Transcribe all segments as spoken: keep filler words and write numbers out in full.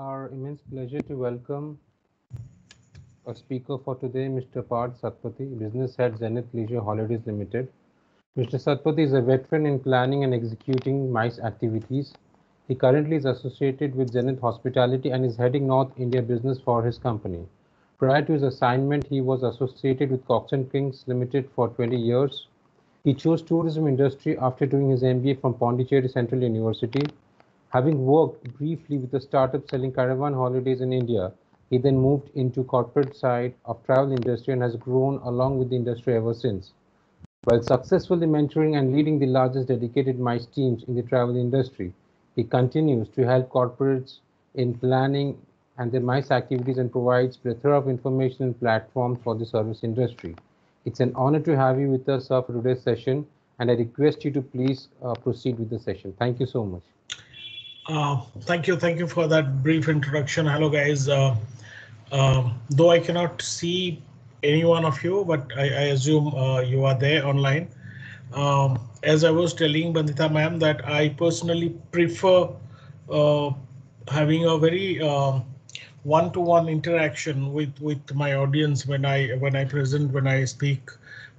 our immense pleasure to welcome our speaker for today, Mister Parth Satpathy, Business Head, Zenith Leisure Holidays Limited. Mister Satpathy is a veteran in planning and executing MICE activities. He currently is associated with Zenith Hospitality and is heading North India business for his company. Prior to his assignment, he was associated with Cox and Kings Limited for twenty years. He chose tourism industry after doing his M B A from Pondicherry Central University. Having worked briefly with a startup selling caravan holidays in India, he then moved into corporate side of travel industry and has grown along with the industry ever since. While successfully mentoring and leading the largest dedicated MICE teams in the travel industry, he continues to help corporates in planning and their MICE activities and provides plethora of information and platforms for the service industry. It's an honor to have you with us, sir, for today's session, and I request you to please uh, proceed with the session. Thank you so much. Uh, thank you. Thank you for that brief introduction. Hello, guys. Uh, uh, though I cannot see any one of you, but I, I assume uh, you are there online. Um, as I was telling Bandita ma'am, that I personally prefer uh, having a very uh, one-to-one interaction with with my audience when I when I present, when I speak.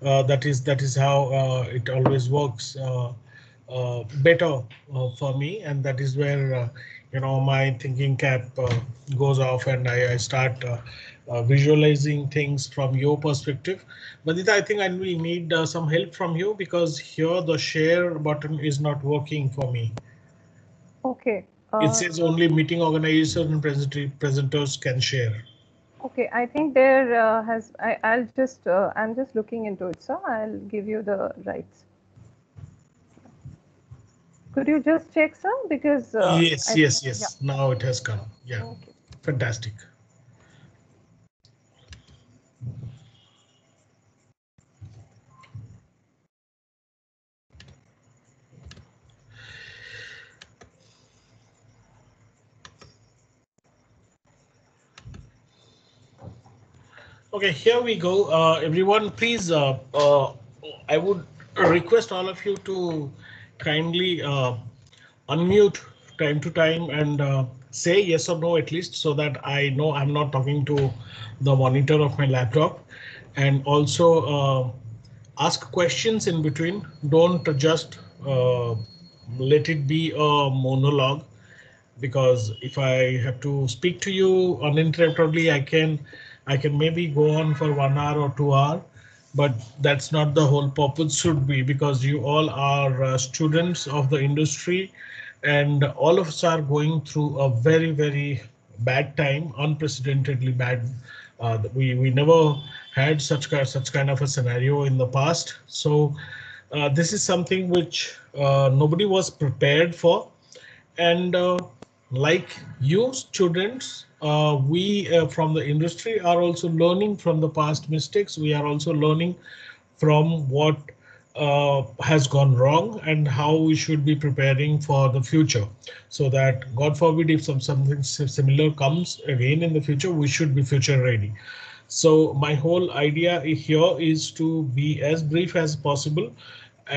Uh, that is that is how uh, it always works uh, uh, better uh, for me, and that is where uh, you know my thinking cap uh, goes off, and I, I start uh, uh, visualizing things from your perspective. Vandita, I think I will need uh, some help from you, because here the share button is not working for me. Okay. Uh, it says only meeting organizers and present presenters can share. Okay, I think there uh, has I, I'll just uh, I'm just looking into it, sir. I'll give you the rights. Could you just check, sir? Because uh, yes, I yes, think, yes. Yeah. Now it has come. Yeah, okay. Fantastic. Okay, here we go. Uh, everyone, please, uh, uh, I would request all of you to kindly uh, unmute time to time and uh, say yes or no, at least, so that I know I'm not talking to the monitor of my laptop. And also uh, ask questions in between. Don't just uh, let it be a monologue, because if I have to speak to you uninterruptedly, I can I can maybe go on for one hour or two hours, but that's not the whole purpose should be, because you all are uh, students of the industry, and all of us are going through a very, very bad time, unprecedentedly bad. Uh, we, we never had such, such kind of a scenario in the past. So uh, this is something which uh, nobody was prepared for. And uh, like you students, Uh, we uh, from the industry are also learning from the past mistakes. We are also learning from what uh, has gone wrong and how we should be preparing for the future, so that God forbid if some something similar comes again in the future, we should be future ready. So my whole idea here is to be as brief as possible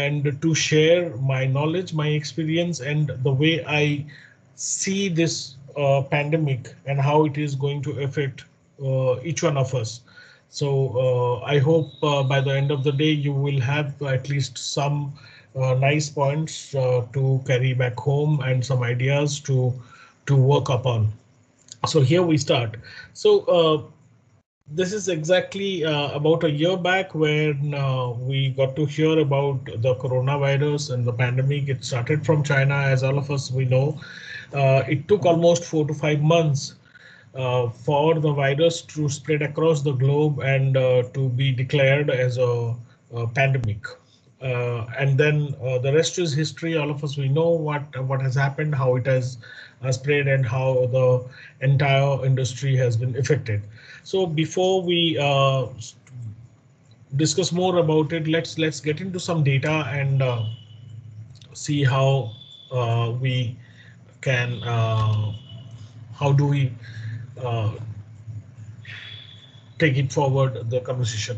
and to share my knowledge, my experience, and the way I see this Uh, pandemic and how it is going to affect uh, each one of us. So uh, I hope uh, by the end of the day you will have at least some uh, nice points uh, to carry back home and some ideas to to work upon. So here we start. So uh, this is exactly uh, about a year back when uh, we got to hear about the coronavirus and the pandemic. It started from China, as all of us we know. Uh, it took almost four to five months uh, for the virus to spread across the globe and uh, to be declared as a, a pandemic. Uh, and then uh, the rest is history. All of us, we know what what has happened, how it has uh, spread, and how the entire industry has been affected. So before we uh, discuss more about it, let's let's get into some data and uh, see how uh, we can uh, how do we uh, take it forward, the conversation.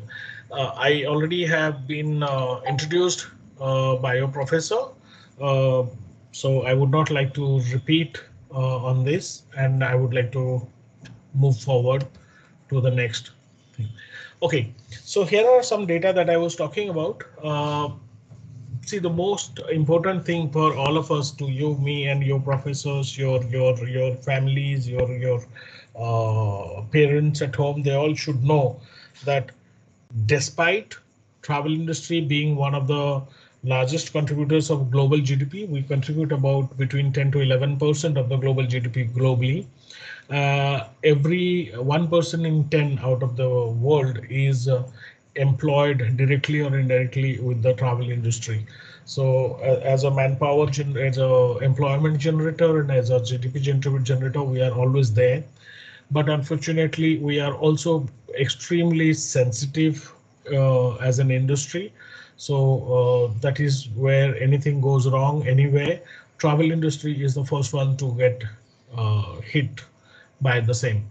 Uh, I already have been uh, introduced uh, by your professor, uh, so I would not like to repeat uh, uh, on this, and I would like to move forward to the next thing. Okay, so here are some data that I was talking about. Uh, see, the most important thing for all of us, to you, me, and your professors, your your your families, your your uh, parents at home, they all should know that despite travel industry being one of the largest contributors of global G D P, we contribute about between ten to eleven percent of the global G D P globally. Uh, every one person in ten out of the world is uh, employed directly or indirectly with the travel industry. So uh, as a manpower, as a employment generator and as a G D P generator, we are always there. But unfortunately, we are also extremely sensitive uh, as an industry. So uh, that is where anything goes wrong anywhere. Travel industry is the first one to get uh, hit by the same.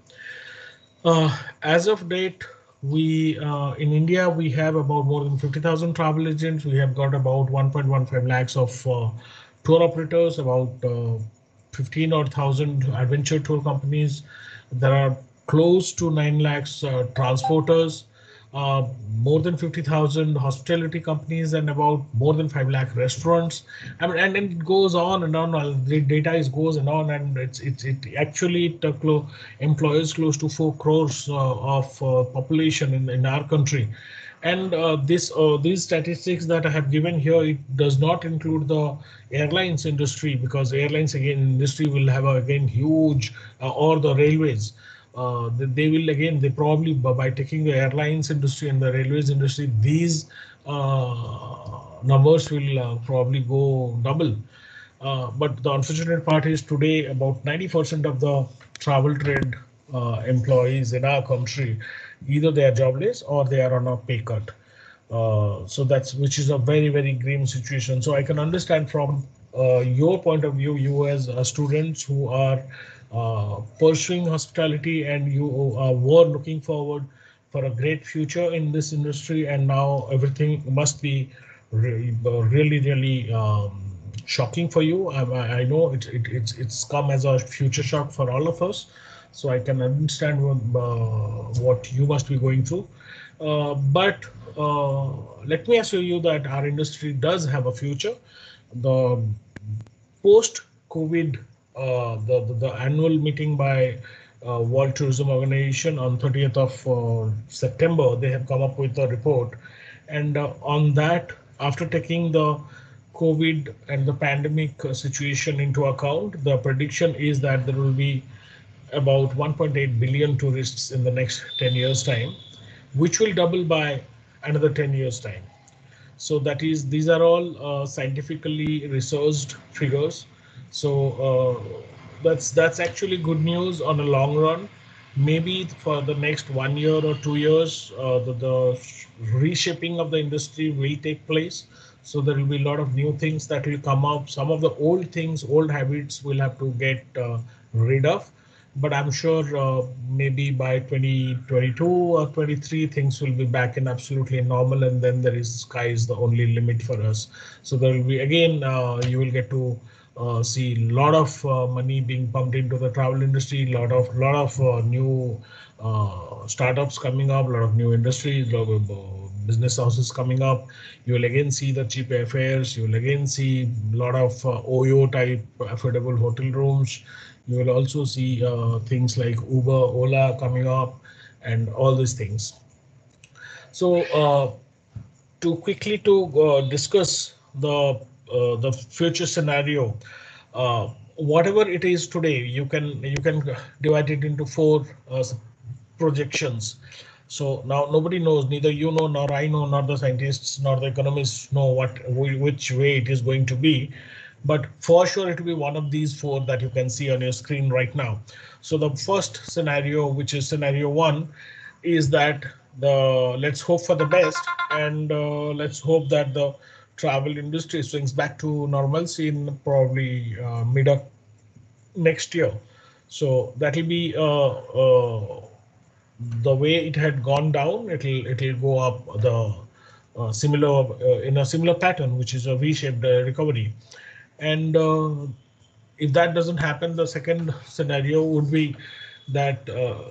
Uh, as of date, we uh, in India, we have about more than fifty thousand travel agents. We have got about one point one five lakhs of uh, tour operators, about uh, fifteen or thousand adventure tour companies. There are close to nine lakhs uh, transporters, uh, more than fifty thousand hospitality companies, and about more than five lakh restaurants. I mean, and, and it goes on and on. The data is goes and on, and it's it's it actually employs close to four crores uh, of uh, population in in our country. And uh, this uh, these statistics that I have given here, it does not include the airlines industry, because airlines again industry will have a, again huge uh, or the railways. Uh, they, they will again they probably by taking the airlines industry and the railways industry, these uh, numbers will uh, probably go double. Uh, but the unfortunate part is today about ninety percent of the travel trade uh, employees in our country, either they are jobless or they are on a pay cut. Uh, so that's which is a very, very grim situation. So I can understand from uh, your point of view, you as uh, students who are uh, pursuing hospitality and you uh, were looking forward for a great future in this industry, and now everything must be re really, really um, shocking for you. I, I know it, it, it's, it's come as a future shock for all of us. So I can understand what, uh, what you must be going through. Uh, but uh, let me assure you that our industry does have a future. The post-COVID, uh, the, the, the annual meeting by uh, World Tourism Organization on thirtieth of uh, September, they have come up with a report. And uh, on that, after taking the COVID and the pandemic situation into account, the prediction is that there will be about one point eight billion tourists in the next ten years time, which will double by another ten years time. So that is, these are all uh, scientifically researched figures. So uh, that's that's actually good news on a long run. Maybe for the next one year or two years, uh, the, the reshaping of the industry will take place. So there will be a lot of new things that will come up. Some of the old things, old habits will have to get uh, rid of. But I'm sure uh, maybe by twenty twenty-two or twenty-three, things will be back in absolutely normal. And then there is sky is the only limit for us. So there will be again, uh, you will get to uh, see a lot of uh, money being pumped into the travel industry, lot of lot of uh, new uh, startups coming up, a lot of new industries, lot of uh, business houses coming up. You will again see the cheap airfares. You will again see a lot of uh, O Y O type affordable hotel rooms. You will also see uh, things like Uber, Ola coming up and all these things. So uh, to quickly to uh, discuss the uh, the future scenario, uh, whatever it is today, you can you can divide it into four uh, projections. So now nobody knows, neither you know, nor I know, nor the scientists, nor the economists know what which way it is going to be. But for sure, it will be one of these four that you can see on your screen right now. So the first scenario, which is scenario one, is that the let's hope for the best and uh, let's hope that the travel industry swings back to normalcy in probably uh, mid of next year. So that will be uh, uh, the way it had gone down. It'll it'll go up the uh, similar uh, in a similar pattern, which is a V-shaped uh, recovery. And uh, if that doesn't happen, the second scenario would be that uh,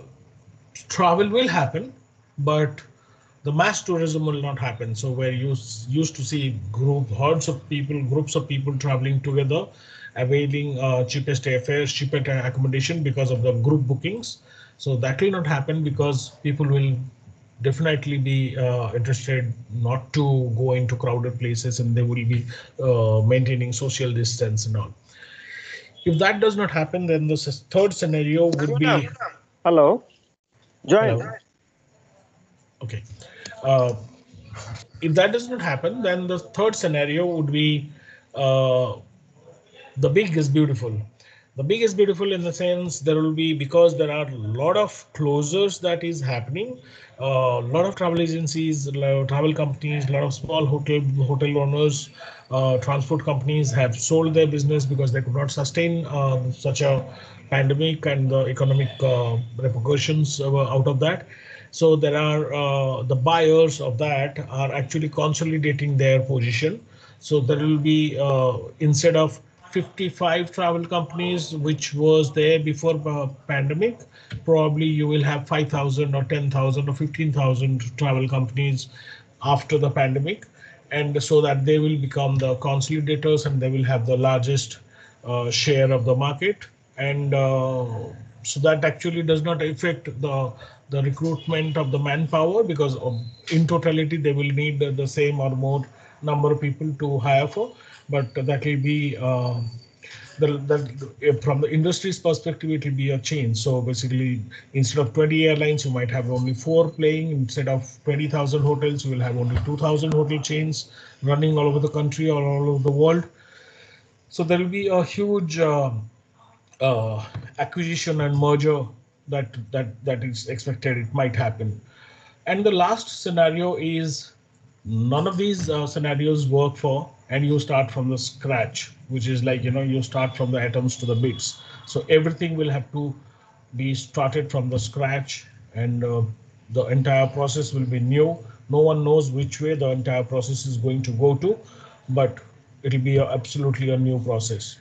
travel will happen, but the mass tourism will not happen. So where you used to see group hordes of people, groups of people traveling together, availing uh, cheapest airfares, cheaper accommodation because of the group bookings. So that will not happen because people will definitely be uh, interested not to go into crowded places, and they will be uh, maintaining social distance and all. If that does not happen, then the third scenario would be. Hello. Join. Hello. Okay. Uh, if that does not happen, then the third scenario would be uh, the big is beautiful. The big is beautiful in the sense there will be, because there are a lot of closures that is happening. A uh, lot of travel agencies, travel companies, a lot of small hotel hotel owners, uh, transport companies have sold their business because they could not sustain uh, such a pandemic and the economic uh, repercussions out of that. So there are uh, the buyers of that are actually consolidating their position. So there will be uh, instead of fifty-five travel companies, which was there before uh, pandemic, probably you will have five thousand or ten thousand or fifteen thousand travel companies after the pandemic. And so that they will become the consolidators and they will have the largest uh, share of the market. And uh, so that actually does not affect the, the recruitment of the manpower, because of, in totality, they will need the, the same or more number of people to hire for. But that will be uh, the, the, from the industry's perspective, it will be a change. So basically, instead of twenty airlines, you might have only four playing. Instead of twenty thousand hotels, you will have only two thousand hotel chains running all over the country or all over the world. So there will be a huge uh, uh, acquisition and merger that that that is expected. It might happen. And the last scenario is none of these uh, scenarios work for. And you start from the scratch, which is like, you know, you start from the atoms to the bits. So everything will have to be started from the scratch, and uh, the entire process will be new. No one knows which way the entire process is going to go to, but it will be a, absolutely a new process.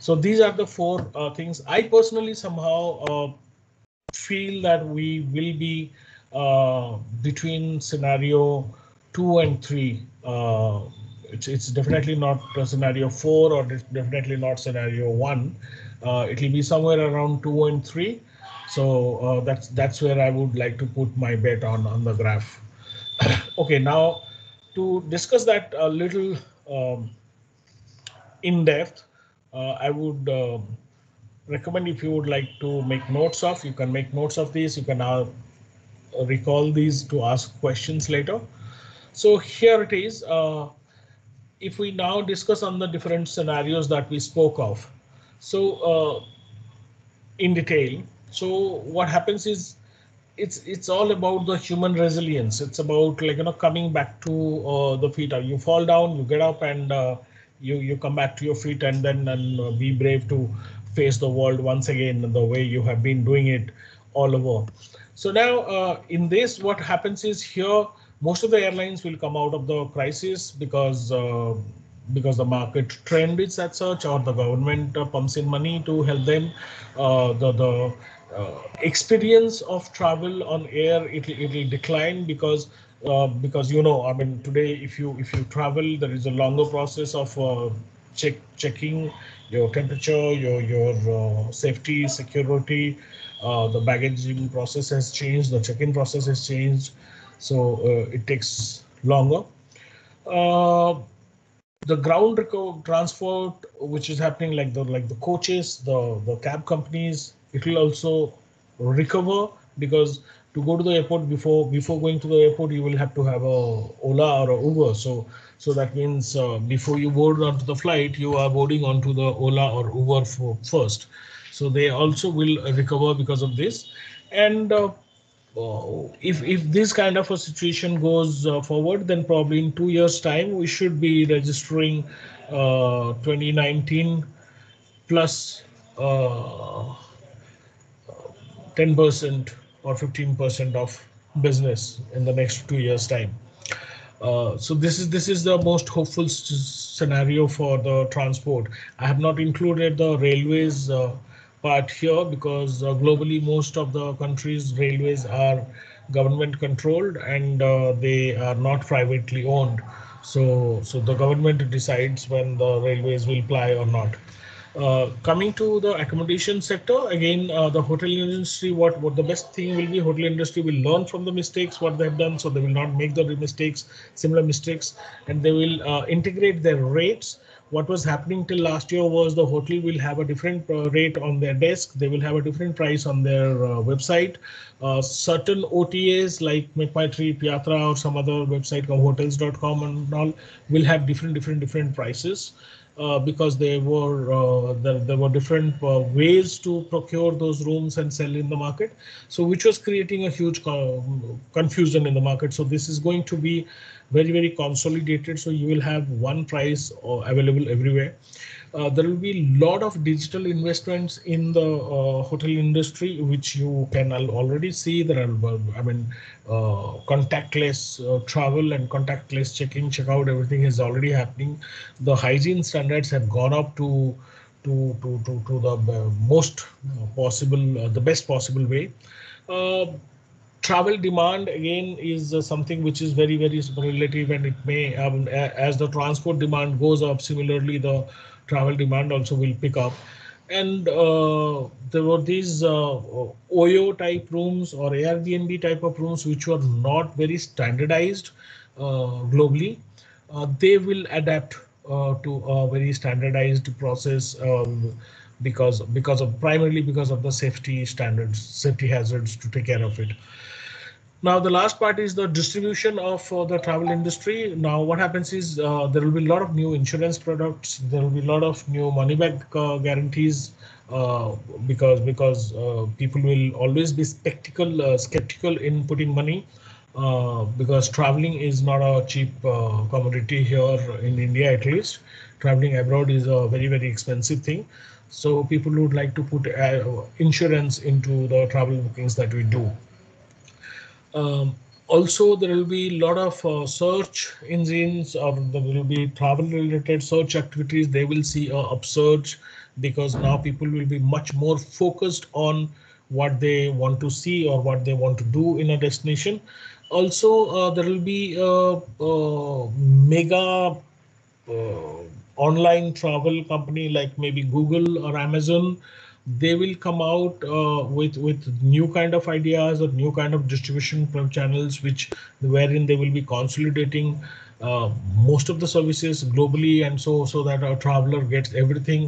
So these are the four uh, things. I personally somehow uh, feel that we will be uh, between scenario two and three. Uh, It's, it's definitely not scenario four, or definitely not scenario one. Uh, it will be somewhere around two and three. So uh, that's that's where I would like to put my bet on on the graph. Okay, now to discuss that a little um, in depth, uh, I would uh, recommend, if you would like to make notes of, you can make notes of these. You can now recall these to ask questions later. So here it is. Uh, If we now discuss on the different scenarios that we spoke of, so uh, in detail, so what happens is it's it's all about the human resilience. It's about, like, you know, coming back to uh, the feet. You fall down, you get up, and uh, you you come back to your feet, and then and, uh, be brave to face the world once again the way you have been doing it all over. So now uh, in this, what happens is here. Most of the airlines will come out of the crisis because uh, because the market trend is as such, or the government uh, pumps in money to help them. Uh, the the uh, experience of travel on air, it it will decline because uh, because you know I mean today if you if you travel, there is a longer process of uh, check checking your temperature, your your uh, safety, security. Uh, the baggaging process has changed. The check-in process has changed. So uh, it takes longer. Uh, the ground transport, which is happening, like the like the coaches, the the cab companies, it will also recover, because to go to the airport, before before going to the airport, you will have to have a Ola or a Uber. So so that means uh, before you board onto the flight, you are boarding onto the Ola or Uber for first. So they also will recover because of this, and. Uh, Uh, if if this kind of a situation goes uh, forward, then probably in two years' time we should be registering uh, twenty nineteen plus uh, ten percent or fifteen percent of business in the next two years' time. Uh, so this is this is the most hopeful s scenario for the transport. I have not included the railways uh, part here because uh, globally most of the countries' railways are government controlled and uh, they are not privately owned. So, so the government decides when the railways will ply or not. Uh, coming to the accommodation sector, again, uh, the hotel industry, what, what the best thing will be, hotel industry will learn from the mistakes, what they've done, so they will not make the mistakes, similar mistakes, and they will uh, integrate their rates. What was happening till last year was the hotel will have a different rate on their desk. They will have a different price on their uh, website. Uh, certain O T As like MakeMyTrip, Yatra or some other website, hotels dot com and all, will have different, different, different prices. Uh, because they were, uh, there, there were different uh, ways to procure those rooms and sell in the market. So which was creating a huge co confusion in the market. So this is going to be very, very consolidated. So you will have one price uh, available everywhere. Uh, there will be a lot of digital investments in the uh, hotel industry, which you can already see. There are, I mean, uh, contactless uh, travel and contactless check-in, check-out, everything is already happening. The hygiene standards have gone up to to to to, to the most possible, uh, the best possible way. Uh, Travel demand again is uh, something which is very, very relative, and it may, um, as the transport demand goes up, similarly the travel demand also will pick up. And uh, there were these uh, O Y O type rooms or Airbnb type of rooms which were not very standardized uh, globally. Uh, they will adapt uh, to a very standardized process. Um, Because, because of primarily because of the safety standards, safety hazards to take care of it. Now the last part is the distribution of uh, the travel industry. Now what happens is uh, there will be a lot of new insurance products. There will be a lot of new money back uh, guarantees uh, because because uh, people will always be skeptical uh, skeptical in putting money uh, because traveling is not a cheap uh, commodity here in India at least. Traveling abroad is a very, very expensive thing. So people would like to put uh, insurance into the travel bookings that we do. Um, also, there will be a lot of uh, search engines, or there will be travel related search activities. They will see an upsurge because now people will be much more focused on what they want to see or what they want to do in a destination. Also, uh, there will be a, a mega uh, online travel company like maybe Google or Amazon. They will come out uh, with with new kind of ideas or new kind of distribution channels, which wherein they will be consolidating uh, most of the services globally, and so so that our traveler gets everything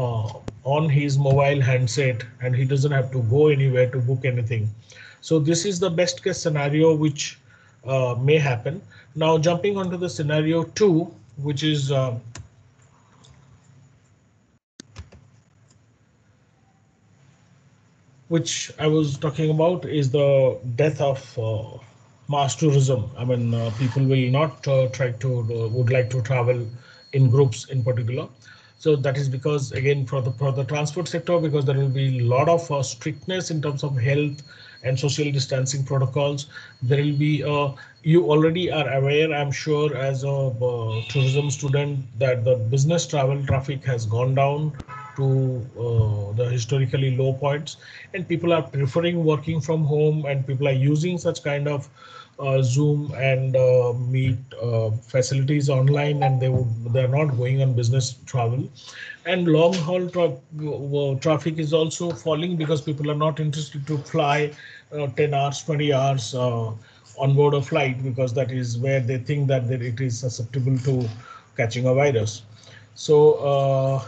uh, on his mobile handset and he doesn't have to go anywhere to book anything. So this is the best case scenario which uh, may happen. Now jumping onto the scenario two, which is uh, which I was talking about, is the death of uh, mass tourism. I mean, uh, people will not uh, try to, uh, would like to travel in groups in particular. So that is because, again, for the, for the transport sector, because there will be a lot of uh, strictness in terms of health and social distancing protocols. There will be, uh, you already are aware, I'm sure, as a uh, tourism student, that the business travel traffic has gone down to uh, the historically low points, and people are preferring working from home, and people are using such kind of uh, Zoom and uh, Meet uh, facilities online, and they would, they're not going on business travel. And long haul tra uh, traffic is also falling because people are not interested to fly uh, ten hours, twenty hours uh, on board a flight, because that is where they think that it is susceptible to catching a virus. So uh,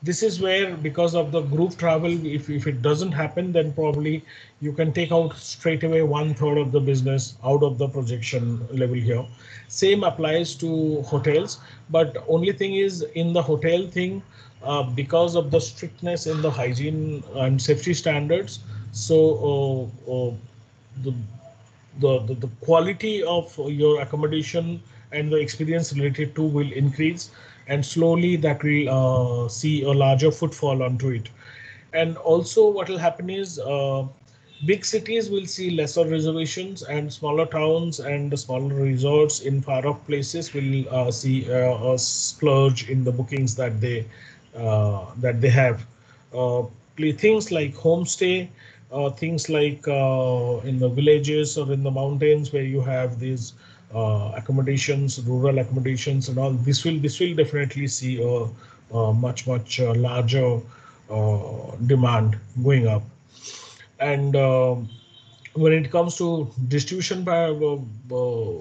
this is where, because of the group travel, if, if it doesn't happen, then probably you can take out straight away one third of the business out of the projection level here. Same applies to hotels, but only thing is in the hotel thing, uh, because of the strictness in the hygiene and safety standards, so uh, uh, the, the, the, the quality of your accommodation and the experience related to will increase. And slowly that will uh, see a larger footfall onto it. And also what will happen is uh, Big cities will see lesser reservations, and smaller towns and smaller resorts in far-off places will uh, see uh, a splurge in the bookings that they uh, that they have. Uh, things like homestay, uh, things like uh, in the villages or in the mountains where you have these uh, accommodations, rural accommodations, and all. This will this will definitely see a, a much much uh, larger uh, demand going up. And uh, when it comes to distribution by uh,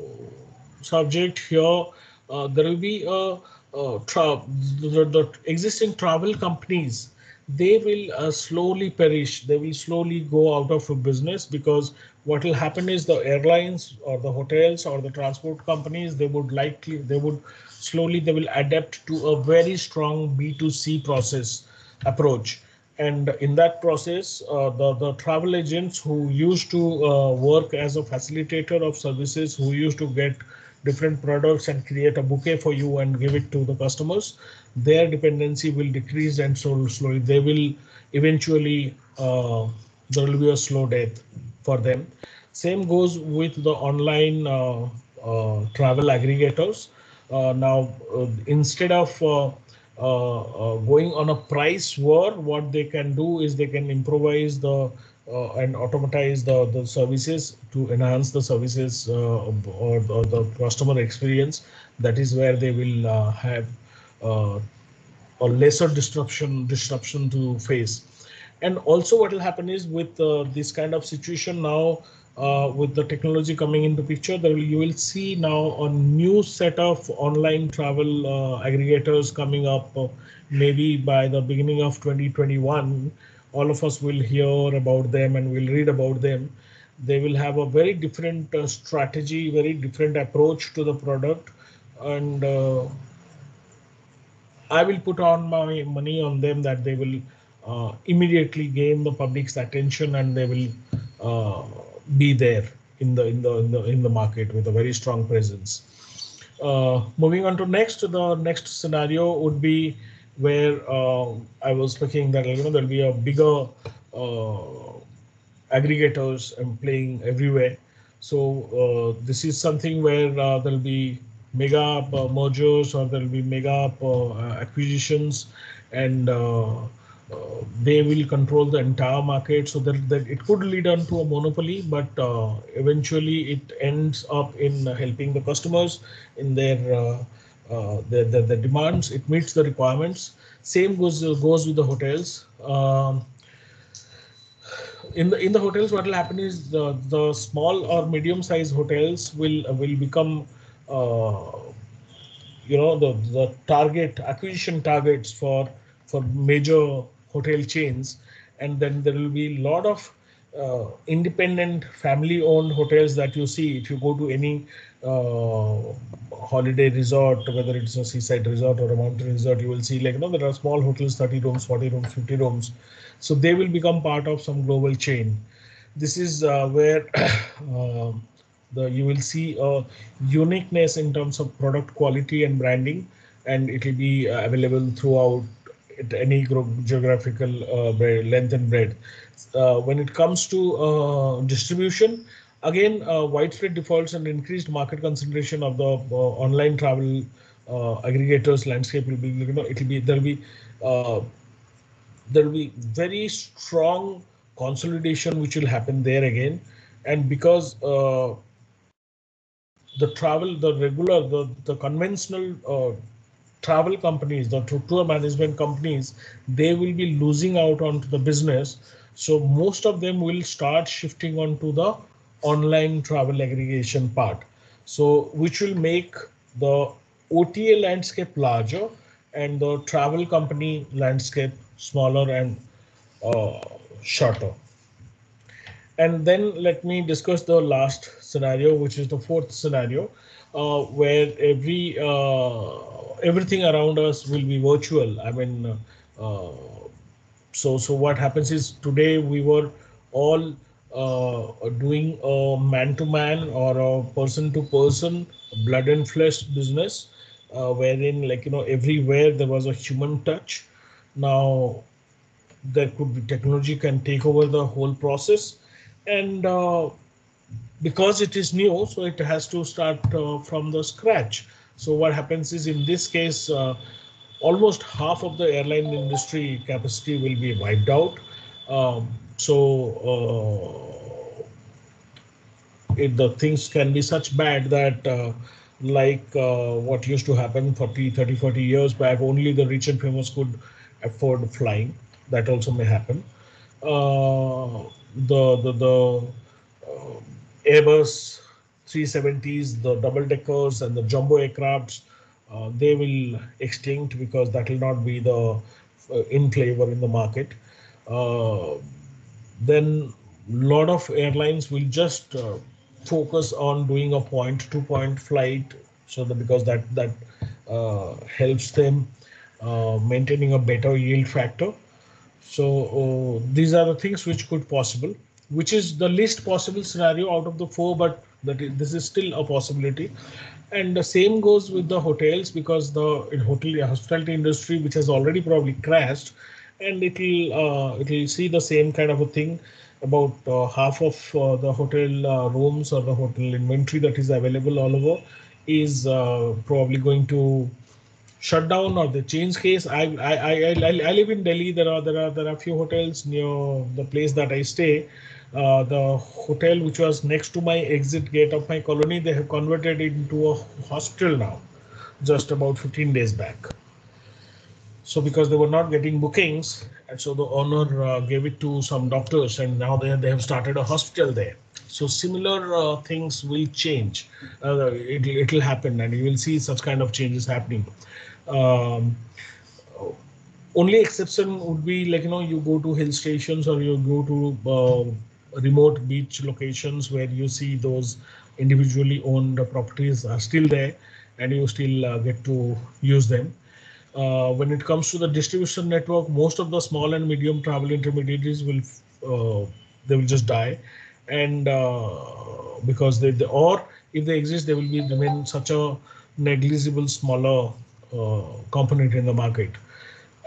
subject here, uh, there will be a, a tra the, the existing travel companies. They will uh, slowly perish. They will slowly go out of business, because what will happen is the airlines or the hotels or the transport companies, they would likely they would slowly they will adapt to a very strong B two C process approach. And in that process, uh, the, the travel agents who used to uh, work as a facilitator of services, who used to get different products and create a bouquet for you and give it to the customers, their dependency will decrease, and so slowly they will eventually, uh, there will be a slow death for them. Same goes with the online uh, uh, travel aggregators. Uh, now, uh, instead of uh, Uh, uh, going on a price war, what they can do is they can improvise the uh, and automatize the, the services to enhance the services uh, or, or the customer experience. That is where they will uh, have uh, a lesser disruption disruption to face. And also what will happen is with uh, this kind of situation now, uh, with the technology coming into picture, there will, you will see now a new set of online travel uh, aggregators coming up. Uh, maybe by the beginning of twenty twenty-one, all of us will hear about them and will read about them. They will have a very different uh, strategy, very different approach to the product, and uh, I will put on my money on them that they will uh, immediately gain the public's attention, and they will uh, be there in the, in the in the in the market with a very strong presence. Uh, moving on to next, the next scenario would be where uh, I was thinking that, you know, there'll be a bigger uh, aggregators playing everywhere. So uh, this is something where uh, there'll be mega uh, mergers, or there'll be mega uh, acquisitions, and uh, Uh, they will control the entire market, so that, that it could lead on to a monopoly, but uh, eventually it ends up in helping the customers in their, uh, uh, their, their, their demands. It meets the requirements. Same goes uh, goes with the hotels. Uh, in the in the hotels, what will happen is the the small or medium sized hotels will will become uh, you know the the target acquisition targets for for major hotel chains, and then there will be a lot of uh, independent family-owned hotels that you see. If you go to any uh, holiday resort, whether it's a seaside resort or a mountain resort, you will see, like, you know, there are small hotels, thirty rooms, forty rooms, fifty rooms. So they will become part of some global chain. This is uh, where uh, the, you will see a uniqueness in terms of product quality and branding, and it will be uh, available throughout at any geographical uh, length and breadth. Uh, when it comes to uh, distribution, again, uh, widespread defaults and increased market concentration of the uh, online travel uh, aggregators landscape will be, you know, it'll be, there'll be, uh, there'll be very strong consolidation which will happen there again. And because uh, the travel, the regular, the, the conventional uh, travel companies, the tour management companies, they will be losing out onto the business. So most of them will start shifting onto the online travel aggregation part. So which will make the O T A landscape larger and the travel company landscape smaller and uh, shorter. And then let me discuss the last scenario, which is the fourth scenario, uh, where every uh, everything around us will be virtual. I mean, uh, so so what happens is today we were all uh, doing a man-to-man or a person-to-person, blood and flesh business, uh, wherein, like, you know, everywhere there was a human touch. Now there could be technology can take over the whole process, and uh, because it is new, so it has to start uh, from the scratch. So what happens is, in this case, uh, almost half of the airline industry capacity will be wiped out. Um, so uh, if the things can be such bad that uh, like uh, what used to happen forty, thirty, forty years back, only the rich and famous could afford flying. That also may happen. Uh, the the, the uh, Airbus three seventies, the double deckers and the jumbo aircrafts, uh, they will extinct because that will not be the uh, in flavor in the market. Uh, then a lot of airlines will just uh, focus on doing a point to point flight, so that because that that uh, helps them uh, maintaining a better yield factor. So uh, these are the things which could possible, which is the least possible scenario out of the four, but that is, this is still a possibility. And the same goes with the hotels, because the in hotel hospitality industry, which has already probably crashed, and it will uh, it will see the same kind of a thing. About uh, half of uh, the hotel uh, rooms or the hotel inventory that is available all over is uh, probably going to shut down, or the change case. I I I I live in Delhi. There are there are there are few hotels near the place that I stay. Uh, the hotel which was next to my exit gate of my colony, they have converted it into a hostel now, just about fifteen days back. So because they were not getting bookings, and so the owner uh, gave it to some doctors, and now they they have started a hospital there. So similar uh, things will change. Uh, it it will happen, and you will see such kind of changes happening. Um, only exception would be, like, you know, you go to hill stations, or you go to uh, remote beach locations where you see those individually owned properties are still there, and you still uh, get to use them. Uh, when it comes to the distribution network, most of the small and medium travel intermediaries will uh, they will just die, and uh, because they, they or if they exist, they will be remain such a negligible smaller uh, component in the market.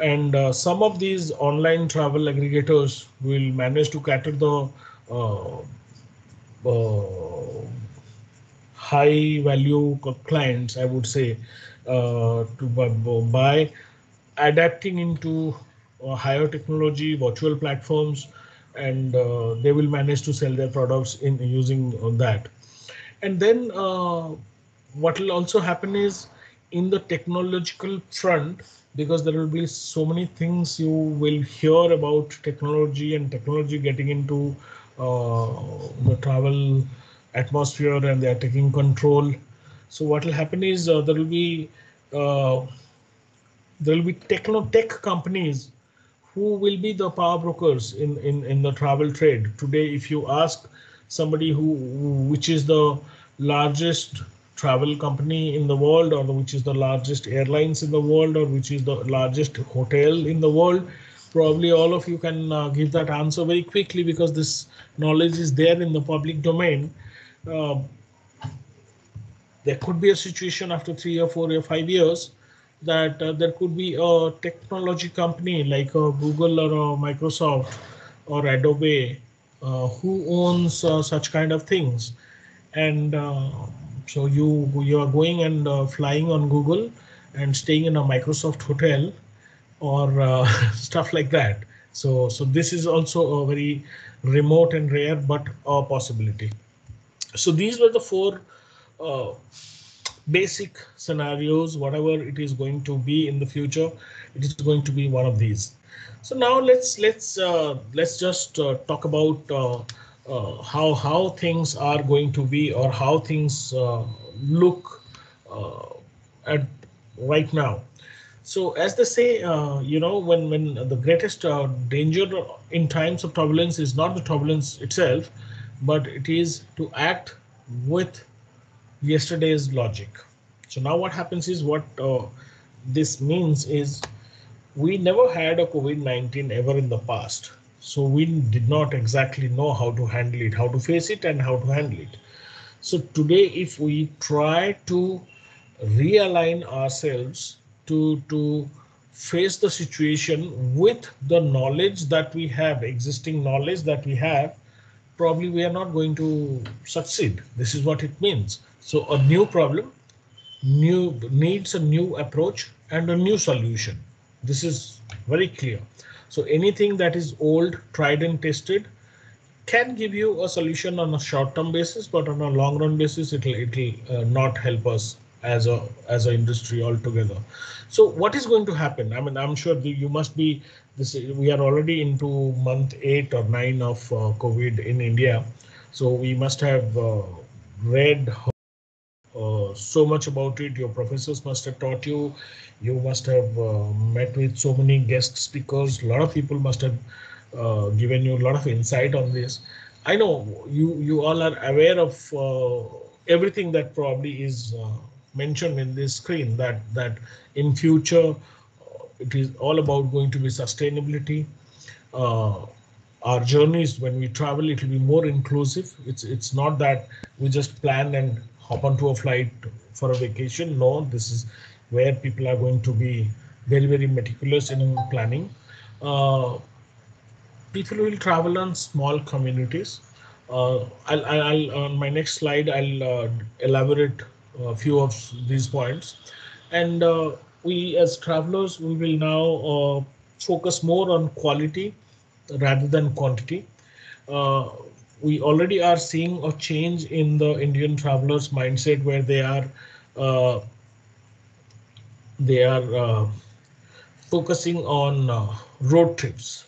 And uh, some of these online travel aggregators will manage to cater the uh, uh, high value clients, I would say. Uh, to by, by adapting into uh, higher technology virtual platforms, and uh, they will manage to sell their products in using uh, that. And then uh, what will also happen is, in the technological front, because there will be so many things you will hear about technology and technology getting into uh, the travel atmosphere, and they are taking control. So what will happen is uh, there will be uh, there will be techno tech companies who will be the power brokers in, in, in the travel trade. Today, if you ask somebody who which is the largest travel company in the world, or which is the largest airlines in the world, or which is the largest hotel in the world, probably all of you can uh, give that answer very quickly, because this knowledge is there in the public domain. Uh, There could be a situation after three or four or five years that uh, there could be a technology company like uh, Google or uh, Microsoft or Adobe uh, who owns uh, such kind of things. And uh, so you you are going and uh, flying on Google and staying in a Microsoft hotel or uh, stuff like that. So, so this is also a very remote and rare, but a possibility. So these were the four Uh, basic scenarios. Whatever it is going to be in the future, it is going to be one of these. So now let's let's uh, let's just uh, talk about uh, uh, how how things are going to be, or how things uh, look uh, at right now. So as they say, uh, you know, when when the greatest uh, danger in times of turbulence is not the turbulence itself, but it is to act with yesterday's logic. So now what happens is, what uh, this means is, we never had a COVID nineteen ever in the past. So we did not exactly know how to handle it, how to face it and how to handle it. So today, if we try to realign ourselves to, to face the situation with the knowledge that we have, existing knowledge that we have, probably we are not going to succeed. This is what it means. So a new problem new needs a new approach and a new solution. This is very clear. So anything that is old, tried and tested can give you a solution on a short term basis, but on a long run basis, it'll, it'll uh, not help us as a as an industry altogether. So what is going to happen? I mean, I'm sure the, you must be this. We are already into month eight or nine of uh, COVID in India. So we must have uh, read uh, so much about it. Your professors must have taught you. You must have uh, met with so many guest speakers. A lot of people must have uh, given you a lot of insight on this. I know you, you all are aware of uh, everything that probably is uh, mentioned in this screen, that that in future uh, it is all about going to be sustainability. Uh, our journeys when we travel, it will be more inclusive. It's it's not that we just plan and hop onto a flight for a vacation. No, this is where people are going to be very, very meticulous in planning. Uh, people will travel on small communities. Uh, I'll, I'll on my next slide, I'll uh, elaborate a few of these points, and uh, we as travelers, we will now uh, focus more on quality rather than quantity. Uh, we already are seeing a change in the Indian travelers' mindset, where they are uh, they are uh, focusing on uh, road trips,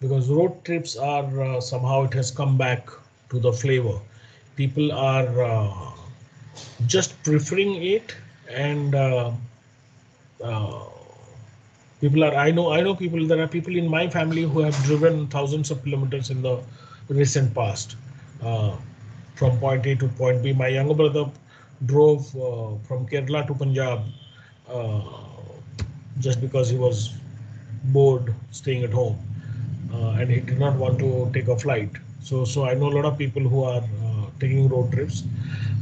because road trips are uh, somehow it has come back to the flavor. People are uh, just preferring it, and uh, uh, people are I know I know people there are people in my family who have driven thousands of kilometers in the recent past uh, from point A to point B. My younger brother drove uh, from Kerala to Punjab uh, just because he was bored staying at home uh, and he did not want to take a flight. So so I know a lot of people who are uh, taking road trips.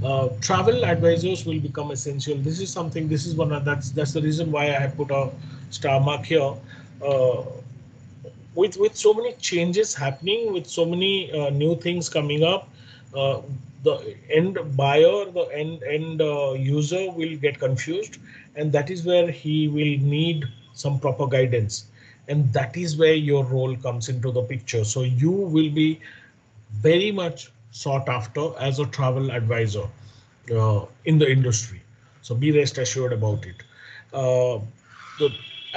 Uh, travel advisors will become essential. This is something, this is one of, that's that's the reason why I put a star mark here. Uh, with with so many changes happening, with so many uh, new things coming up, uh, the end buyer, the end end uh, user will get confused, and that is where he will need some proper guidance, and that is where your role comes into the picture. So you will be very much sought after as a travel advisor uh, in the industry. So be rest assured about it. Uh, so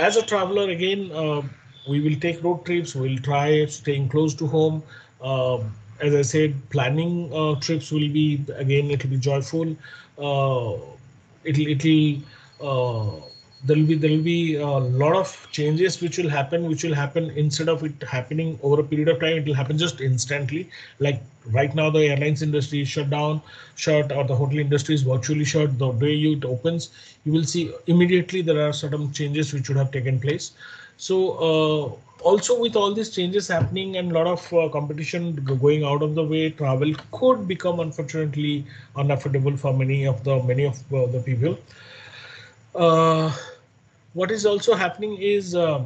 as a traveler, again, uh, we will take road trips, we'll try staying close to home. Uh, as I said, planning uh, trips will be, again, it'll be joyful. Uh, it'll, it'll, uh, there'll be, there'll be a lot of changes which will happen, which will happen instead of it happening over a period of time, it will happen just instantly. Like right now, the airlines industry is shut down, shut, or the hotel industry is virtually shut. The day it opens, you will see immediately there are certain changes which would have taken place. So uh, also with all these changes happening and a lot of uh, competition going out of the way, travel could become unfortunately unaffordable for many of the, many of uh, the people. Uh, What is also happening is uh,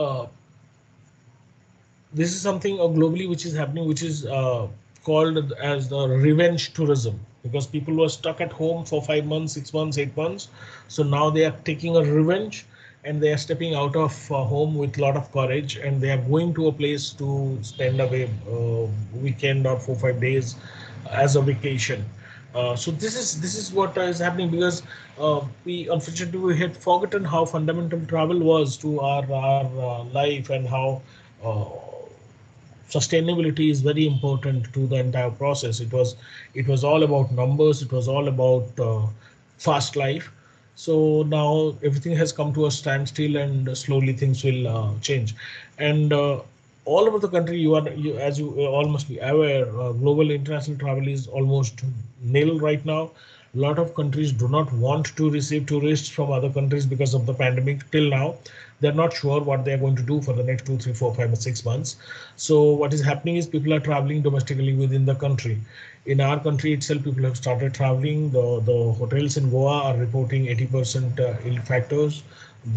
uh, this is something uh, globally which is happening, which is uh, called as the revenge tourism, because people were stuck at home for five months, six months, eight months. So now they are taking a revenge and they are stepping out of uh, home with a lot of courage, and they are going to a place to spend away uh, weekend or four, five days as a vacation. Uh, so this is this is what is happening, because uh, we unfortunately we had forgotten how fundamental travel was to our, our uh, life, and how uh, sustainability is very important to the entire process. It was it was all about numbers. It was all about uh, fast life. So now everything has come to a standstill, and slowly things will uh, change. And uh, all over the country, you are you, as you all must be aware, uh, global international travel is almost nil right now. A lot of countries do not want to receive tourists from other countries because of the pandemic. Till now, they're not sure what they're going to do for the next two, three, four, five, or six months. So what is happening is people are traveling domestically within the country. In our country itself, people have started traveling. The, the hotels in Goa are reporting eighty percent uh, yield factors.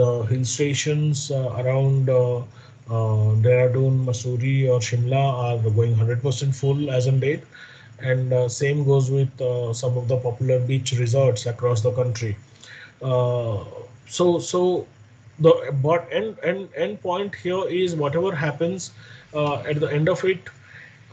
The hill stations uh, around uh, Uh, Dehradun, Mussoorie or Shimla are going one hundred percent full as on date, and uh, same goes with uh, some of the popular beach resorts across the country. Uh, so so the but end, end, end point here is whatever happens uh, at the end of it,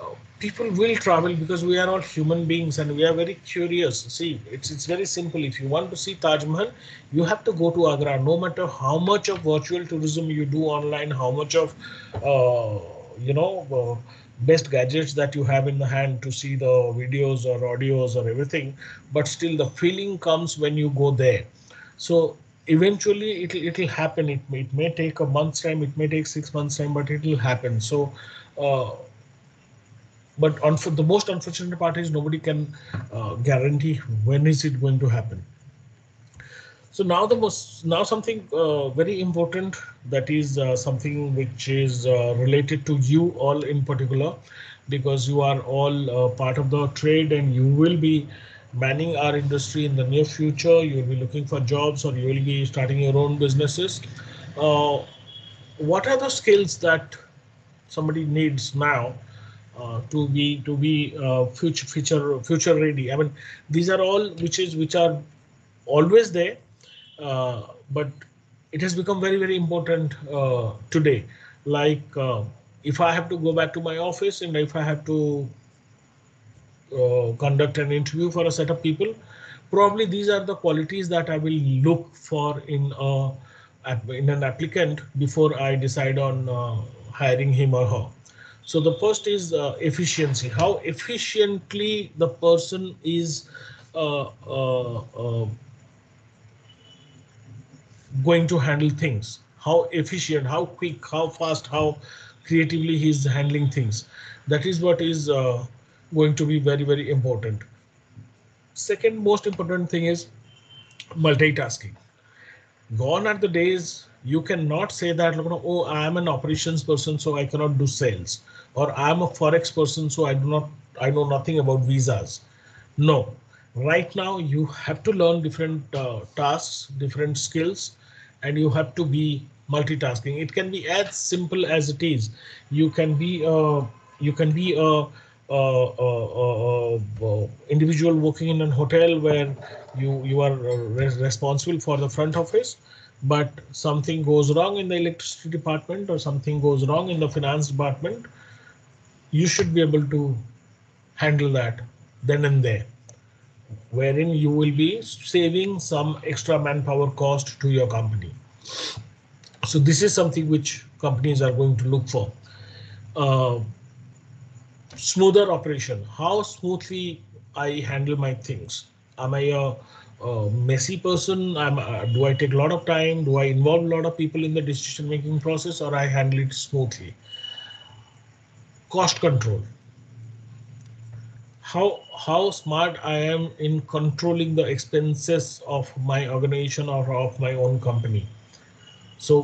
uh, people will travel because we are all human beings and we are very curious. See, it's it's very simple. If you want to see Taj Mahal, you have to go to Agra. No matter how much of virtual tourism you do online, how much of, uh, you know, uh, best gadgets that you have in the hand to see the videos or audios or everything, but still the feeling comes when you go there. So eventually it'll, it'll happen. It may, it may take a month's time, it may take six months time, but it'll happen. So, uh, but on, the most unfortunate part is nobody can uh, guarantee when is it going to happen. So now the most, now something uh, very important, that is uh, something which is uh, related to you all in particular, because you are all uh, part of the trade and you will be manning our industry in the near future. You will be looking for jobs or you will be starting your own businesses. Uh, what are the skills that somebody needs now Uh, to be to be uh, future future future ready? I mean, these are all which is which are always there, uh, but it has become very very important uh, today. Like uh, if I have to go back to my office and if I have to uh, conduct an interview for a set of people, probably these are the qualities that I will look for in a in an applicant before I decide on uh, hiring him or her. So the first is uh, efficiency. How efficiently the person is uh, uh, uh, going to handle things. How efficient, how quick, how fast, how creatively he is handling things. That is what is uh, going to be very, very important. Second most important thing is multitasking. Gone are the days you cannot say that, oh, I am an operations person, so I cannot do sales, or I am a Forex person, so I do not, I know nothing about visas. No, right now you have to learn different uh, tasks, different skills, and you have to be multitasking. It can be as simple as it is. You can be a, you can be a, a, a, a, a individual working in a hotel where you, you are responsible for the front office, but something goes wrong in the electricity department or something goes wrong in the finance department, you should be able to handle that then and there, wherein you will be saving some extra manpower cost to your company. So this is something which companies are going to look for. Uh, smoother operation. How smoothly I handle my things. Am I a Uh, messy person? I'm, uh, do I take a lot of time? Do I involve a lot of people in the decision making process, or I handle it smoothly? Cost control. How, how smart I am in controlling the expenses of my organization or of my own company. So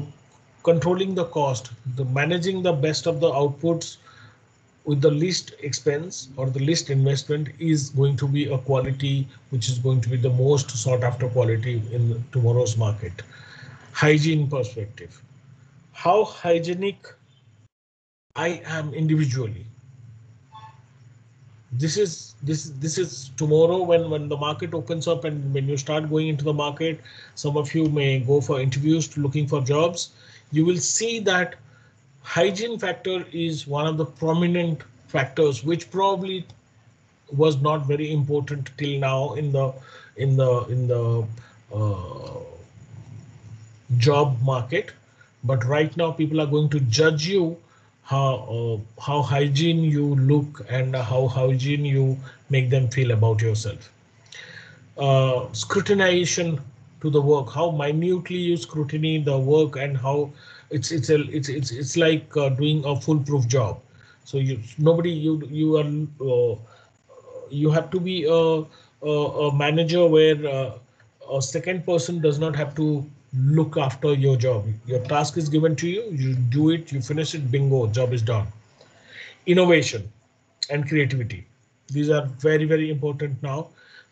controlling the cost, the managing the best of the outputs with the least expense or the least investment is going to be a quality which is going to be the most sought after quality in tomorrow's market. Hygiene perspective. How hygienic I am individually. This is this this is tomorrow when, when the market opens up and when you start going into the market, some of you may go for interviews to looking for jobs. You will see that hygiene factor is one of the prominent factors which probably was not very important till now in the in the in the uh, job market, but right now people are going to judge you how uh, how hygiene you look and how hygiene you make them feel about yourself. Uh, scrutinization to the work, how minutely you scrutinize the work and how It's it's a, it's it's it's like uh, doing a foolproof job. So you nobody you you are uh, you have to be a a, a manager where uh, a second person does not have to look after your job. Your task is given to you. You do it. You finish it. Bingo. Job is done. Innovation and creativity. These are very very important now.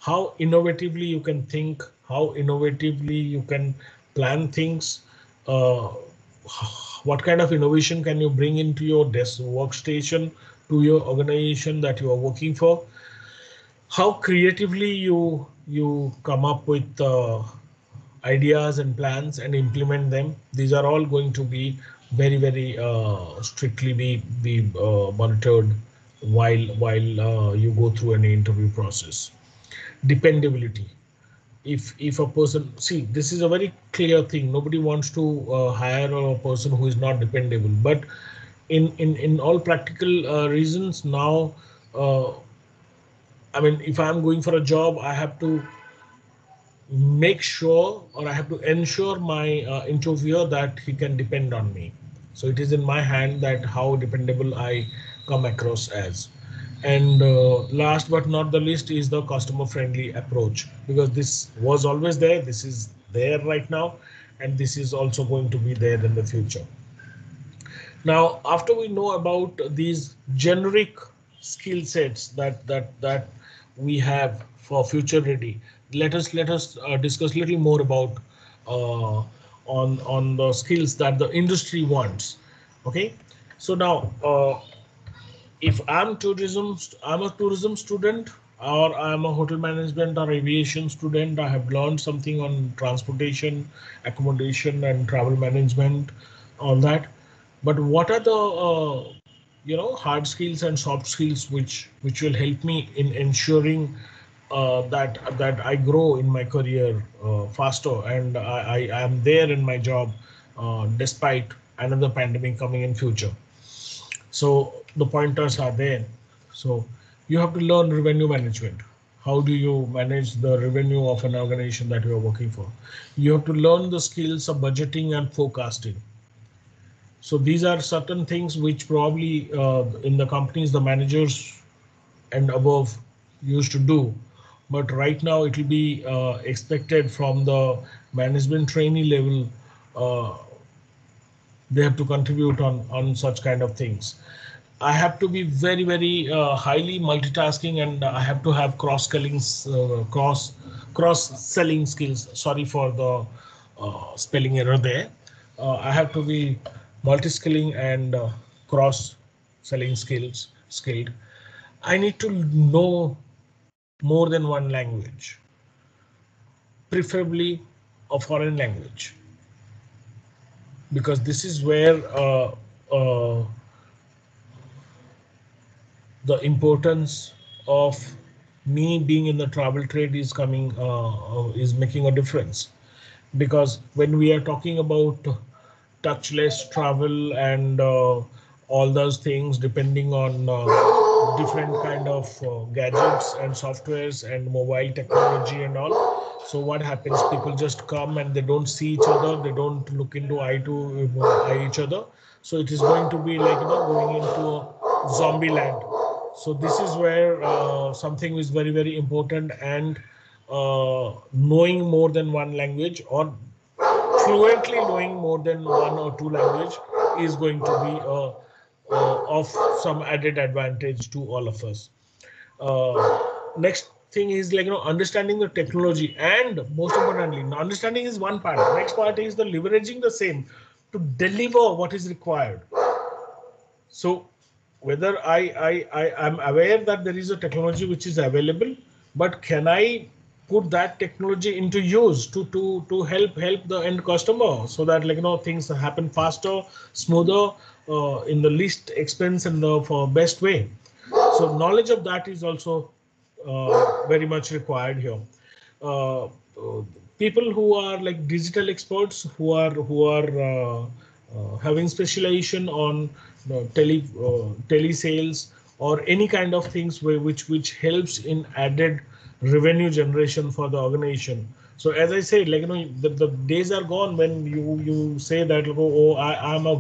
How innovatively you can think. How innovatively you can plan things. Uh, what kind of innovation can you bring into your desk workstation, to your organization that you are working for, how creatively you you come up with uh, ideas and plans and implement them. These are all going to be very, very uh, strictly be, be uh, monitored while while uh, you go through an interview process. Dependability. If if a person, see, this is a very clear thing. Nobody wants to uh, hire a person who is not dependable. But in in in all practical uh, reasons now, uh, I mean, if I'm going for a job, I have to make sure, or I have to ensure my uh, interviewer that he can depend on me. So it is in my hand that how dependable I come across as. And uh, last but not the least is the customer friendly approach, because this was always there, this is there right now, and this is also going to be there in the future. Now, after we know about these generic skill sets that that that we have for future ready, let us let us uh, discuss a little more about uh, on on the skills that the industry wants. Okay, so now uh, if I'm tourism, I'm a tourism student, or I'm a hotel management or aviation student, I have learned something on transportation, accommodation and travel management, all that. But what are the, uh, you know, hard skills and soft skills which which will help me in ensuring uh, that that I grow in my career uh, faster, and I, I am there in my job uh, despite another pandemic coming in future. So the pointers are there. So you have to learn revenue management. How do you manage the revenue of an organization that you are working for? You have to learn the skills of budgeting and forecasting. So these are certain things which probably uh, in the companies, the managers and above used to do. But right now it will be uh, expected from the management trainee level. Uh, they have to contribute on, on such kind of things. I have to be very, very uh, highly multitasking, and I have to have cross-selling, uh, cross, cross-selling skills. Sorry for the uh, spelling error there. Uh, I have to be multi-skilling and uh, cross-selling skills skilled. I need to know more than one language, preferably a foreign language, because this is where uh, uh, the importance of me being in the travel trade is coming, uh, is making a difference. Because when we are talking about touchless travel and uh, all those things, depending on uh, different kind of uh, gadgets and softwares and mobile technology and all. So what happens? People just come and they don't see each other. They don't look into eye to eye each other. So it is going to be like, you know, going into a zombie land. So this is where uh, something is very, very important, and uh, knowing more than one language, or fluently knowing more than one or two language, is going to be uh, uh, of some added advantage to all of us. Uh, next thing is, like, you know, understanding the technology, and most importantly, understanding is one part. Next part is the leveraging the same to deliver what is required. So whether I, I, I am aware that there is a technology which is available, but can I put that technology into use to, to, to help help the end customer, so that, like, you know, things happen faster, smoother, uh, in the least expense and the for best way. So knowledge of that is also uh, very much required here. Uh, people who are like digital experts, who are who are uh, Uh, having specialization on uh, tele uh, telesales or any kind of things where, which which helps in added revenue generation for the organization. So as I said, like, you know, the, the days are gone when you you say that, oh, I am a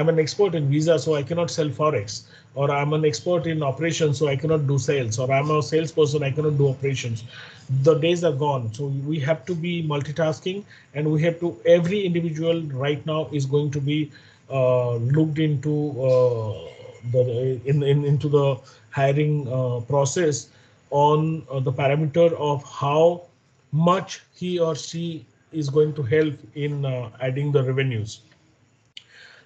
I'm an expert in visa, so I cannot sell forex, or I'm an expert in operations, so I cannot do sales, or I'm a salesperson, I cannot do operations. The days are gone. So we have to be multitasking, and we have to, every individual right now is going to be uh, looked into uh, the in, in into the hiring uh, process on uh, the parameter of how much he or she is going to help in uh, adding the revenues.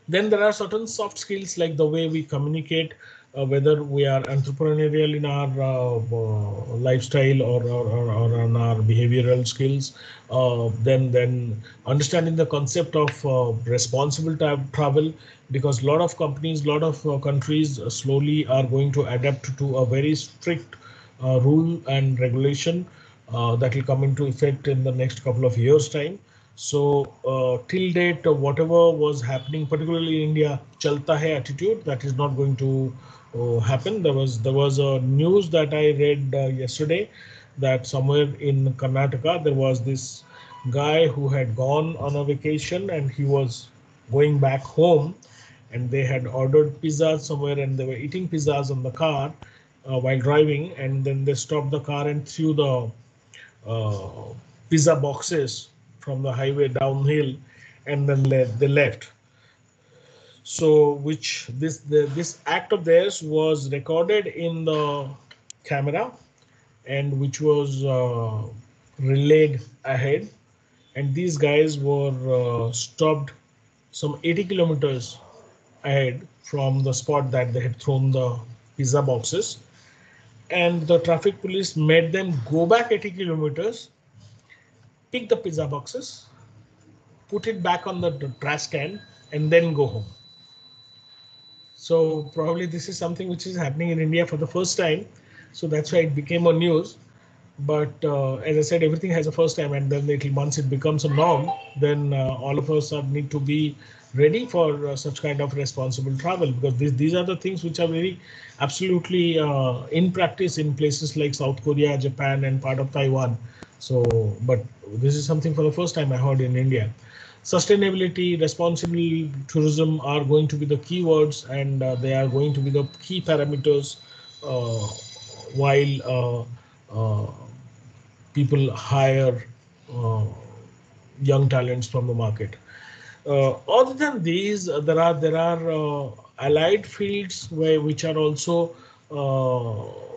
Then there are certain soft skills like the way we communicate, uh, whether we are entrepreneurial in our uh, uh, lifestyle or, or, or, or on our behavioral skills. Uh, then, then understanding the concept of uh, responsible travel, because a lot of companies, a lot of uh, countries slowly are going to adapt to a very strict uh, rule and regulation uh, that will come into effect in the next couple of years' time. So uh, till date, uh, whatever was happening, particularly in India, chalta hai attitude, that is not going to uh, happen. There was there was a news that I read uh, yesterday that somewhere in Karnataka, there was this guy who had gone on a vacation and he was going back home and they had ordered pizzas somewhere and they were eating pizzas on the car uh, while driving, and then they stopped the car and threw the uh, pizza boxes from the highway downhill, and then le they left. So which this the, this act of theirs was recorded in the camera and which was uh, relayed ahead, and these guys were uh, stopped some eighty kilometers ahead from the spot that they had thrown the pizza boxes, and the traffic police made them go back eighty kilometers, pick the pizza boxes, put it back on the trash can, and then go home. So probably this is something which is happening in India for the first time. So that's why it became on news. But uh, as I said, everything has a first time, and then it, once it becomes a norm, then uh, all of us are, need to be ready for uh, such kind of responsible travel, because this, these are the things which are very absolutely uh, in practice in places like South Korea, Japan, and part of Taiwan. So, but this is something for the first time I heard in India. Sustainability, responsible tourism are going to be the key words, and uh, they are going to be the key parameters uh, while uh, uh, people hire uh, young talents from the market. Uh, other than these, there are there are uh, allied fields where which are also. Uh,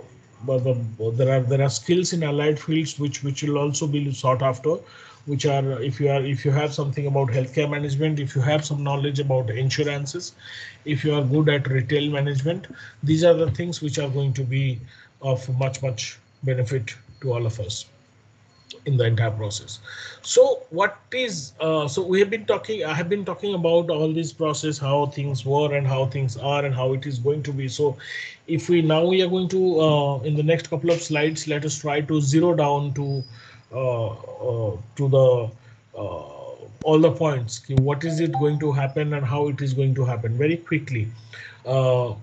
But the, there are there are skills in allied fields which which will also be sought after, which are if you are if you have something about healthcare management, if you have some knowledge about insurances, if you are good at retail management, these are the things which are going to be of much much benefit to all of us in the entire process. So what is uh, so we have been talking I have been talking about all this process, how things were and how things are and how it is going to be. So if we now we are going to uh, in the next couple of slides, let us try to zero down to uh, uh, to the uh, all the points. What is it going to happen and how it is going to happen very quickly. Uh,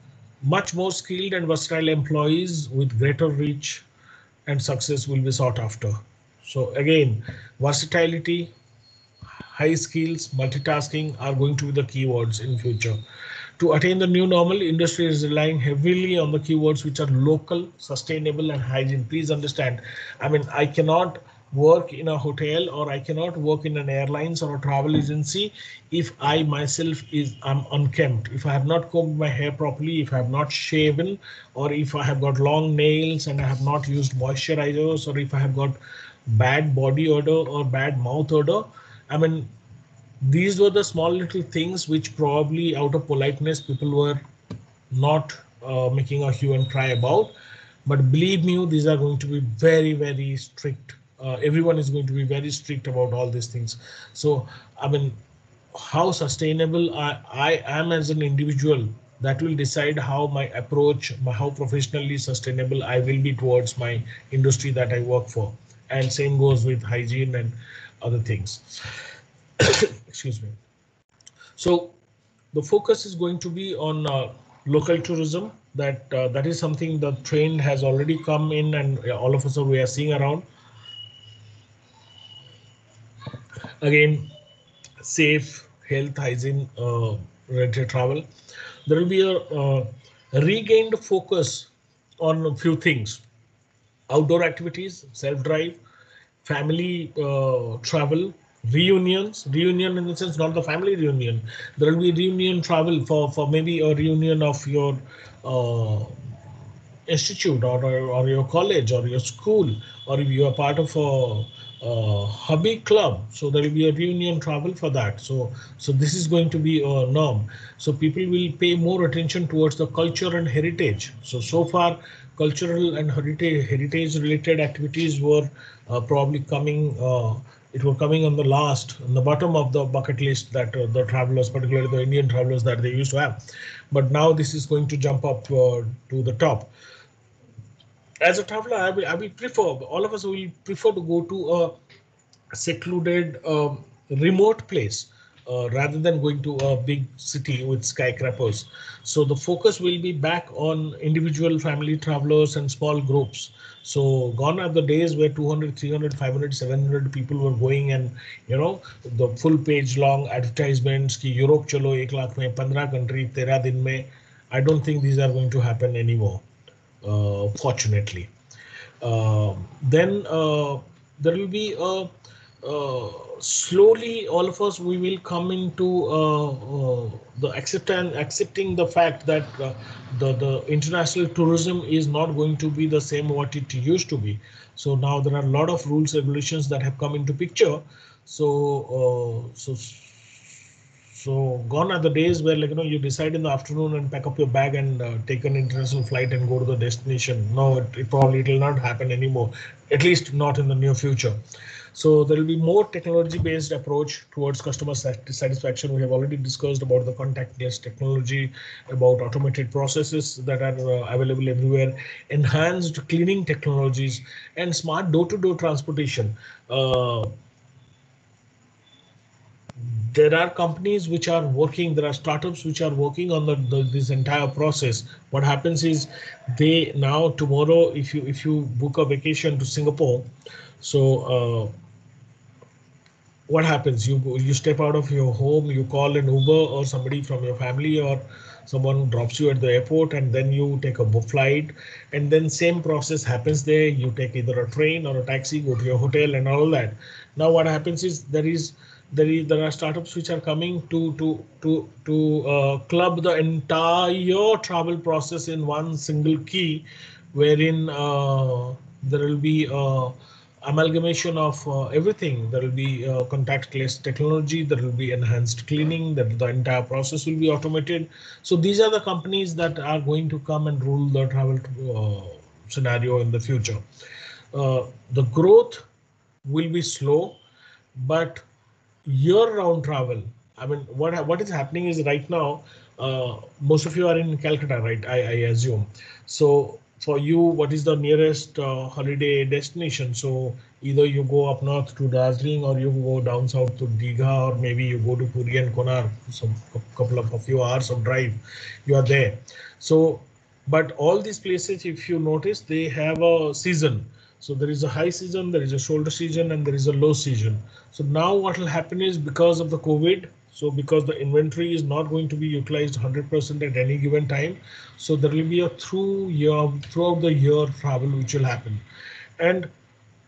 much more skilled and versatile employees with greater reach and success will be sought after. So again, versatility, high skills, multitasking are going to be the keywords in future. To attain the new normal, industry is relying heavily on the keywords which are local, sustainable, and hygiene. Please understand, I mean, I cannot work in a hotel or I cannot work in an airlines or a travel agency if I myself is I'm unkempt, if I have not combed my hair properly, if I have not shaven, or if I have got long nails and I have not used moisturizers, or if I have got bad body odor or bad mouth odor. I mean, these were the small little things which probably out of politeness people were not uh, making a hue and cry about. But believe me, these are going to be very, very strict. Uh, everyone is going to be very strict about all these things. So, I mean, how sustainable I, I am as an individual, that will decide how my approach, my, how professionally sustainable I will be towards my industry that I work for. And same goes with hygiene and other things. Excuse me. So the focus is going to be on uh, local tourism. That uh, that is something the trend has already come in, and all of us are we are seeing around. Again, safe health hygiene uh, related travel. There will be a uh, regained focus on a few things. Outdoor activities, self-drive, family uh, travel, reunions, reunion in the sense not the family reunion. There will be reunion travel for, for maybe a reunion of your uh, institute or, or, or your college or your school, or if you are part of a, uh, hobby club. So there will be a reunion travel for that. So, so this is going to be a norm. So people will pay more attention towards the culture and heritage. So, so far, cultural and heritage, heritage related activities were uh, probably coming uh, It were coming on the last, on the bottom of the bucket list that uh, the travelers, particularly the Indian travelers that they used to have. But now this is going to jump up uh, to the top. As a traveler, I will, I will prefer, all of us will prefer to go to a secluded, uh, remote place uh, rather than going to a big city with skyscrapers. So the focus will be back on individual family travelers and small groups. So gone are the days where two hundred, three hundred, five hundred, seven hundred people were going, and you know, the full page long advertisements ki Europe chalo ek lakh mein, fifteen country, thirteen din mein. I don't think these are going to happen anymore, uh, fortunately. Uh, then uh, there will be a, uh, slowly all of us, we will come into uh, uh, the acceptance, accepting the fact that uh, the, the international tourism is not going to be the same what it used to be. So now there are a lot of rules, regulations that have come into picture. So, uh, so, so gone are the days where, like, you know, you decide in the afternoon and pack up your bag and uh, take an international flight and go to the destination. No, it, it probably it will not happen anymore, at least not in the near future. So there will be more technology-based approach towards customer satisfaction. We have already discussed about the contactless technology, about automated processes that are uh, available everywhere, enhanced cleaning technologies, and smart door-to-door transportation. Uh, there are companies which are working, there are startups which are working on the, the, this entire process. What happens is they now tomorrow, if you, if you book a vacation to Singapore, so, uh, what happens? You you step out of your home, you call an Uber or somebody from your family or someone drops you at the airport, and then you take a flight, and then same process happens there. You take either a train or a taxi, go to your hotel and all that. Now what happens is there is there is there are startups which are coming to to to to uh, club the entire travel process in one single key, wherein uh, there will be uh, amalgamation of uh, everything. There will be uh, contactless technology, there will be enhanced cleaning, that the entire process will be automated. So these are the companies that are going to come and rule the travel uh, scenario in the future. Uh, the growth will be slow, but year-round travel, I mean, what, what is happening is right now, uh, most of you are in Calcutta, right? I, I assume. So for you, what is the nearest uh, holiday destination? So either you go up north to Darjeeling, or you go down south to Digha, or maybe you go to Puri and Konark, some couple of a few hours of drive, you are there. So, but all these places, if you notice, they have a season. So there is a high season, there is a shoulder season, and there is a low season. So now what will happen is, because of the COVID, so because the inventory is not going to be utilized one hundred percent at any given time, so there will be a through year, throughout the year travel which will happen. And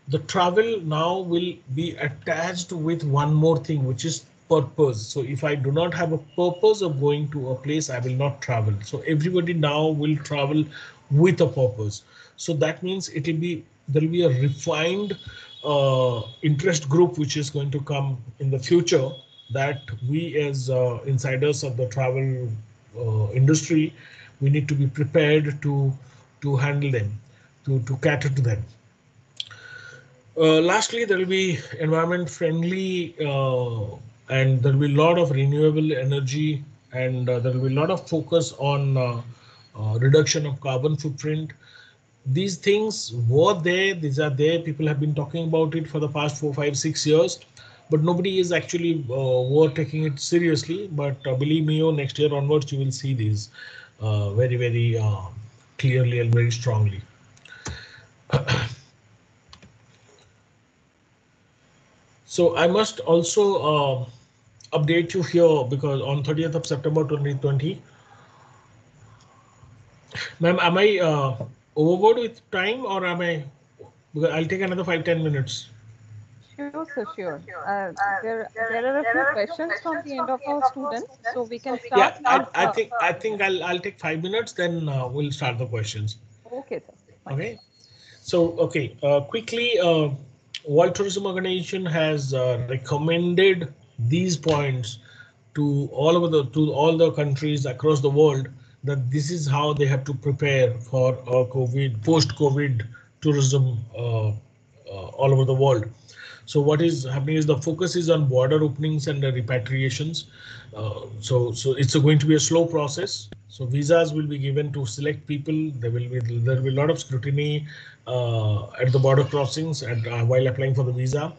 the travel now will be attached with one more thing, which is purpose. So if I do not have a purpose of going to a place, I will not travel. So everybody now will travel with a purpose. So that means it will be, there will be a refined uh, interest group which is going to come in the future, that we as uh, insiders of the travel uh, industry, we need to be prepared to to handle them, to, to cater to them. Uh, lastly, there will be environment friendly uh, and there will be a lot of renewable energy, and uh, there will be a lot of focus on uh, uh, reduction of carbon footprint. These things were there, these are there, people have been talking about it for the past four, five, six years. But nobody is actually uh, were taking it seriously. But uh, believe me, oh, next year onwards, you will see these uh, very, very uh, clearly and very strongly. So I must also uh, update you here, because on thirtieth of September twenty twenty, ma'am, am I uh, overboard with time, or am I? Because I'll take another five, ten minutes. Sure, sir, sure. Uh, there, there are a few questions from the end of our students, so we can start. Yeah, I, I think I think I'll I'll take five minutes, then uh, we'll start the questions. Okay, sir. Okay. So okay, uh, quickly, uh, World Tourism Organization has uh, recommended these points to all over the to all the countries across the world, that this is how they have to prepare for a COVID post-COVID tourism uh, uh, all over the world. So what is happening is the focus is on border openings and the repatriations. Uh, so so it's going to be a slow process. So visas will be given to select people. There will be there will be a lot of scrutiny uh, at the border crossings and uh, while applying for the visa.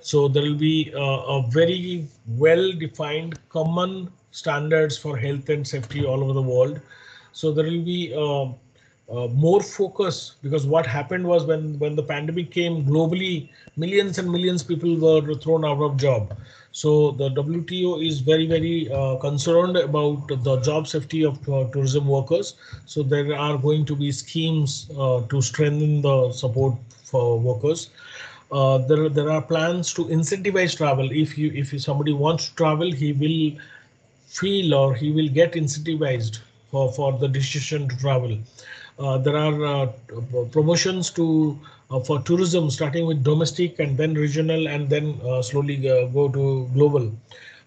So there will be uh, a very well-defined common standards for health and safety all over the world. So there will be uh, uh, more focus, because what happened was when, when the pandemic came globally, millions and millions of people were thrown out of job. So the W T O is very, very uh, concerned about the job safety of uh, tourism workers. So there are going to be schemes uh, to strengthen the support for workers. Uh, there, there are plans to incentivize travel. If you, if somebody wants to travel, he will feel or he will get incentivized for, for the decision to travel. Uh, there are uh, promotions to uh, for tourism, starting with domestic and then regional and then uh, slowly uh, go to global.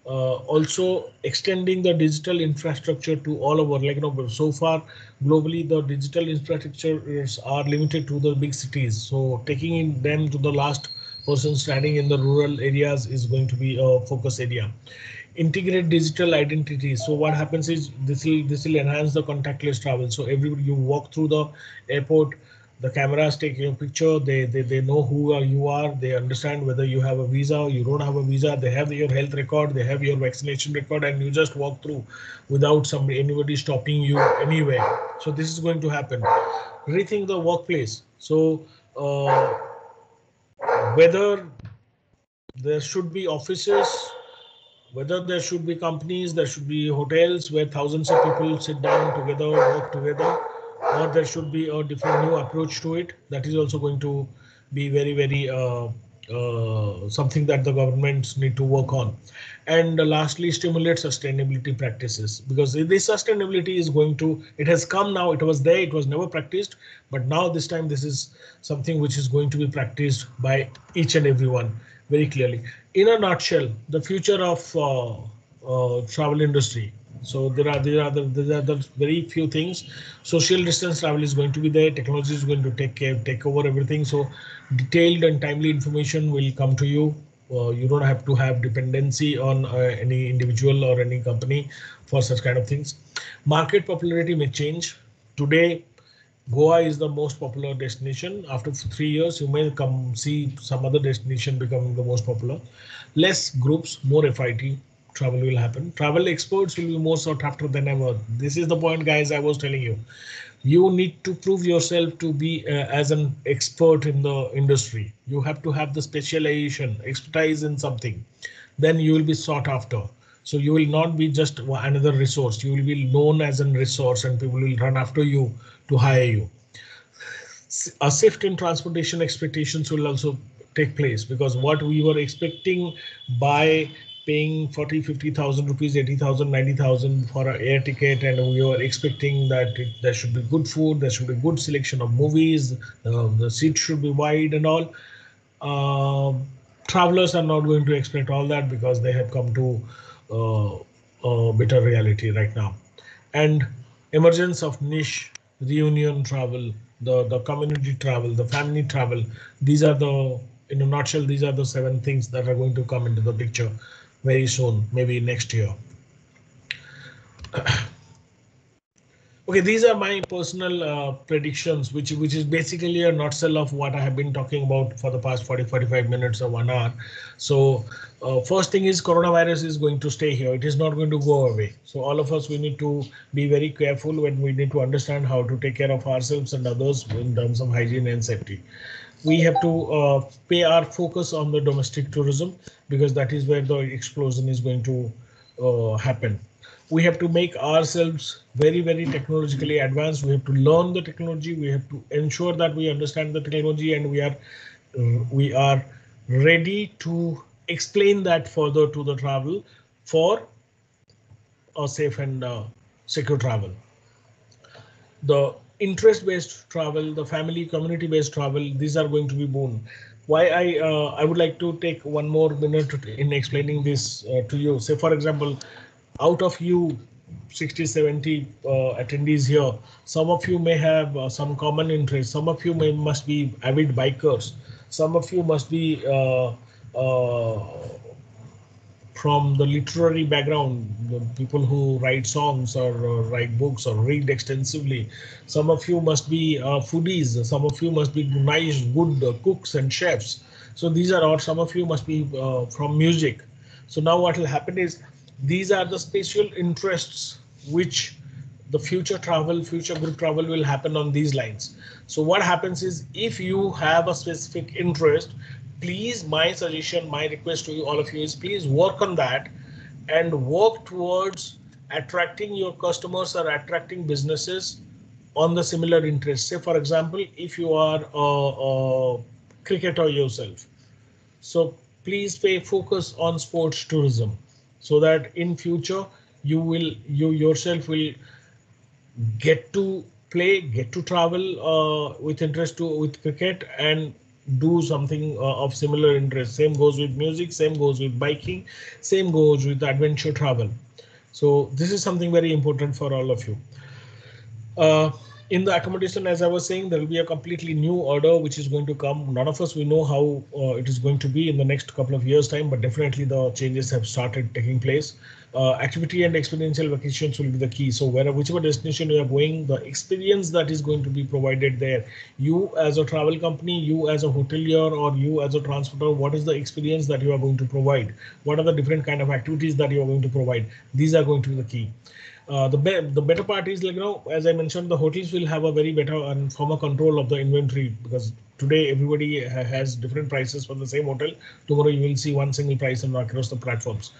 Uh, also extending the digital infrastructure to all over. Like, you know, so far globally the digital infrastructures are limited to the big cities. So taking them to the last person standing in the rural areas is going to be a focus area. Integrate digital identity. So what happens is this will this will enhance the contactless travel. So everybody, you walk through the airport, the cameras take your picture, they they, they know who are you are, they understand whether you have a visa or you don't have a visa, they have your health record, they have your vaccination record, and you just walk through without somebody anybody stopping you anywhere. So this is going to happen. Rethink the workplace. So uh, whether there should be offices, whether there should be companies, there should be hotels where thousands of people sit down together, work together, or there should be a different new approach to it. That is also going to be very, very uh, uh, something that the governments need to work on. And lastly, stimulate sustainability practices, because this sustainability is going to, it has come now, it was there, it was never practiced, but now this time this is something which is going to be practiced by each and everyone very clearly. In a nutshell, the future of uh, uh, travel industry. So there are there are there are very few things. Social distance travel is going to be there. Technology is going to take care, take over everything. So detailed and timely information will come to you. Uh, you don't have to have dependency on uh, any individual or any company for such kind of things. Market popularity may change. Today, Goa is the most popular destination. After three years, you may come see some other destination becoming the most popular. Less groups, more F I T travel will happen. Travel experts will be more sought after than ever. This is the point, guys, I was telling you. You need to prove yourself to be uh, as an expert in the industry. You have to have the specialization, expertise in something. Then you will be sought after. So you will not be just another resource. You will be known as a resource and people will run after you to hire you. A shift in transportation expectations will also take place, because what we were expecting by paying forty, fifty thousand rupees, eighty thousand, ninety thousand for an air ticket, and we were expecting that it, there should be good food, there should be good selection of movies, uh, the seat should be wide and all. Uh, travelers are not going to expect all that, because they have come to Uh, uh, bitter reality right now. And emergence of niche reunion travel, the the community travel, the family travel. These are the, in a nutshell, these are the seven things that are going to come into the picture very soon, maybe next year. Okay, these are my personal uh, predictions, which which is basically a nutshell of what I have been talking about for the past forty, forty-five minutes or one hour. So uh, first thing is coronavirus is going to stay here. It is not going to go away. So all of us, we need to be very careful when we need to understand how to take care of ourselves and others in terms of hygiene and safety. We have to uh, pay our focus on the domestic tourism, because that is where the explosion is going to uh, happen. We have to make ourselves very, very technologically advanced. We have to learn the technology. We have to ensure that we understand the technology, and we are uh, we are ready to explain that further to the travel for a safe and uh, secure travel. The interest-based travel, the family community-based travel, these are going to be born. why I uh, I would like to take one more minute in explaining this uh, to you. Say, for example, out of you sixty, seventy uh, attendees here, some of you may have uh, some common interest. Some of you may must be avid bikers. Some of you must be uh, uh, from the literary background, the people who write songs or, or write books or read extensively. Some of you must be uh, foodies. Some of you must be nice, good uh, cooks and chefs. So these are all. Some of you must be uh, from music. So now what will happen is these are the special interests which the future travel, future group travel will happen on these lines. So what happens is if you have a specific interest, please, my suggestion, my request to you, all of you is please work on that and work towards attracting your customers or attracting businesses on the similar interests. Say, for example, if you are a, a cricketer yourself, so please pay focus on sports tourism so that in future you will you yourself will get to play, get to travel uh, with interest to with cricket and do something uh, of similar interest. Same goes with music, same goes with biking, same goes with adventure travel. So this is something very important for all of you. Uh, in the accommodation, as I was saying, there will be a completely new order which is going to come. None of us, we know how uh, it is going to be in the next couple of years time, but definitely the changes have started taking place. Uh, activity and experiential vacations will be the key. So wherever, whichever destination you are going, the experience that is going to be provided there, you as a travel company, you as a hotelier, or you as a transporter, what is the experience that you are going to provide? What are the different kind of activities that you are going to provide? These are going to be the key. Uh, the, be the better part is, like, you know, as I mentioned, the hotels will have a very better and firmer control of the inventory, because today everybody ha has different prices for the same hotel. Tomorrow you will see one single price and across the platforms.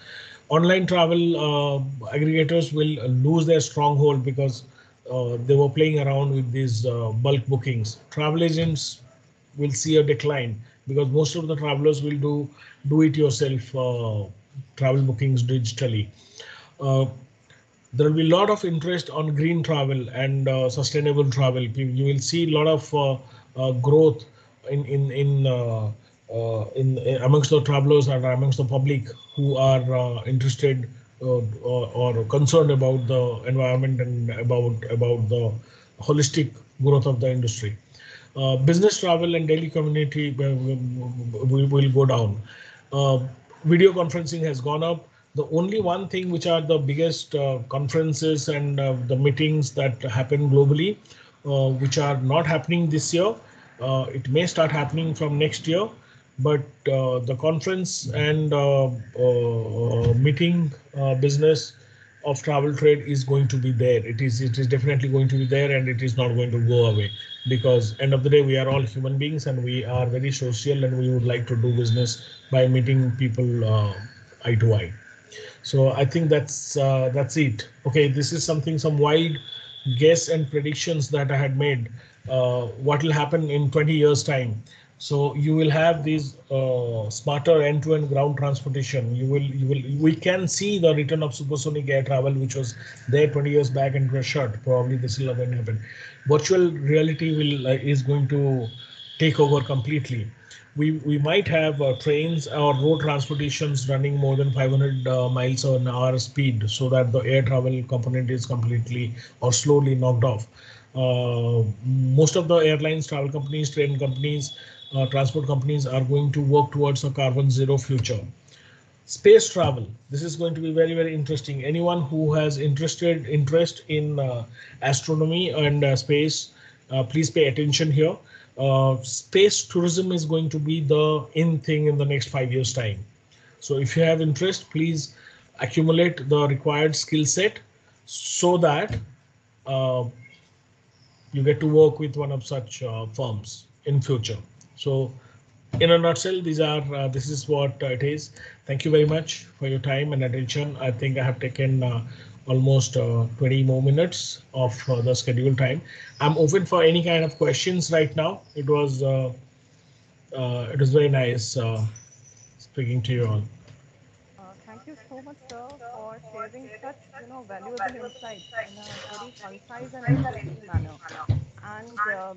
Online travel uh, aggregators will lose their stronghold because uh, they were playing around with these uh, bulk bookings. Travel agents will see a decline because most of the travelers will do do it yourself uh, travel bookings digitally. Uh, There will be a lot of interest on green travel and uh, sustainable travel. You will see a lot of uh, uh, growth in in in, uh, uh, in in amongst the travelers and amongst the public who are uh, interested uh, or, or concerned about the environment and about about the holistic growth of the industry. Uh, business travel and daily community will, will go down. Uh, video conferencing has gone up. The only one thing which are the biggest uh, conferences and uh, the meetings that happen globally, uh, which are not happening this year. Uh, it may start happening from next year, but uh, the conference and uh, uh, meeting uh, business of travel trade is going to be there. It is it is definitely going to be there, and it is not going to go away, because end of the day, we are all human beings and we are very social, and we would like to do business by meeting people uh, eye to eye. So I think that's uh, that's it. Okay, this is something, some wide guess and predictions that I had made. Uh, what will happen in twenty years time? So you will have these uh, smarter end-to-end ground transportation. You will, you will, we can see the return of supersonic air travel, which was there twenty years back and was shut. Probably this will again happen. Virtual reality will uh, is going to take over completely. We, we might have uh, trains or road transportations running more than five hundred uh, miles an hour speed, so that the air travel component is completely or slowly knocked off. Uh, most of the airlines, travel companies, train companies, uh, transport companies are going to work towards a carbon zero future. Space travel. This is going to be very, very interesting. Anyone who has interested interest in uh, astronomy and uh, space, uh, please pay attention here. Uh, space tourism is going to be the in thing in the next five years time. So if you have interest, please accumulate the required skill set so that uh, you get to work with one of such uh, firms in future. So in a nutshell, these are uh, this is what uh, it is. Thank you very much for your time and attention. I think I have taken uh, almost uh, twenty more minutes of uh, the scheduled time. I'm open for any kind of questions right now. It was uh, uh, it was very nice uh, speaking to you all. Uh, thank you so much, sir, for sharing such you know valuable insights in a very concise and interesting manner. And uh,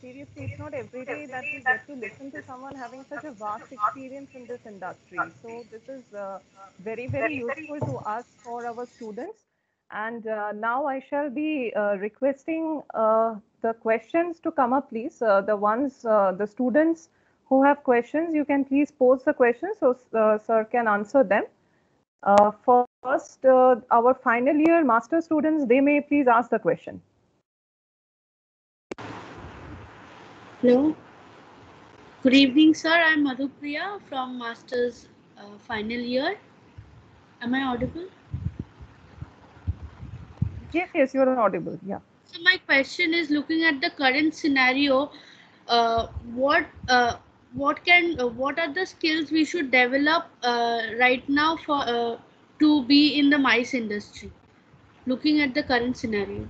seriously, it's not every day that we get to listen to someone having such a vast experience in this industry. So this is uh, very, very useful to us for our students. And uh, now I shall be uh, requesting uh, the questions to come up, please. Uh, the ones, uh, the students who have questions, you can please pose the questions so uh, sir can answer them. Uh, first, uh, our final year master students, they may please ask the question. Hello. Good evening, sir. I'm Madhupriya from master's uh, final year. Am I audible? Yes, yes, you are audible. Yeah. So my question is, looking at the current scenario, uh, what uh, what can uh, what are the skills we should develop uh, right now for uh, to be in the MICE industry? Looking at the current scenario.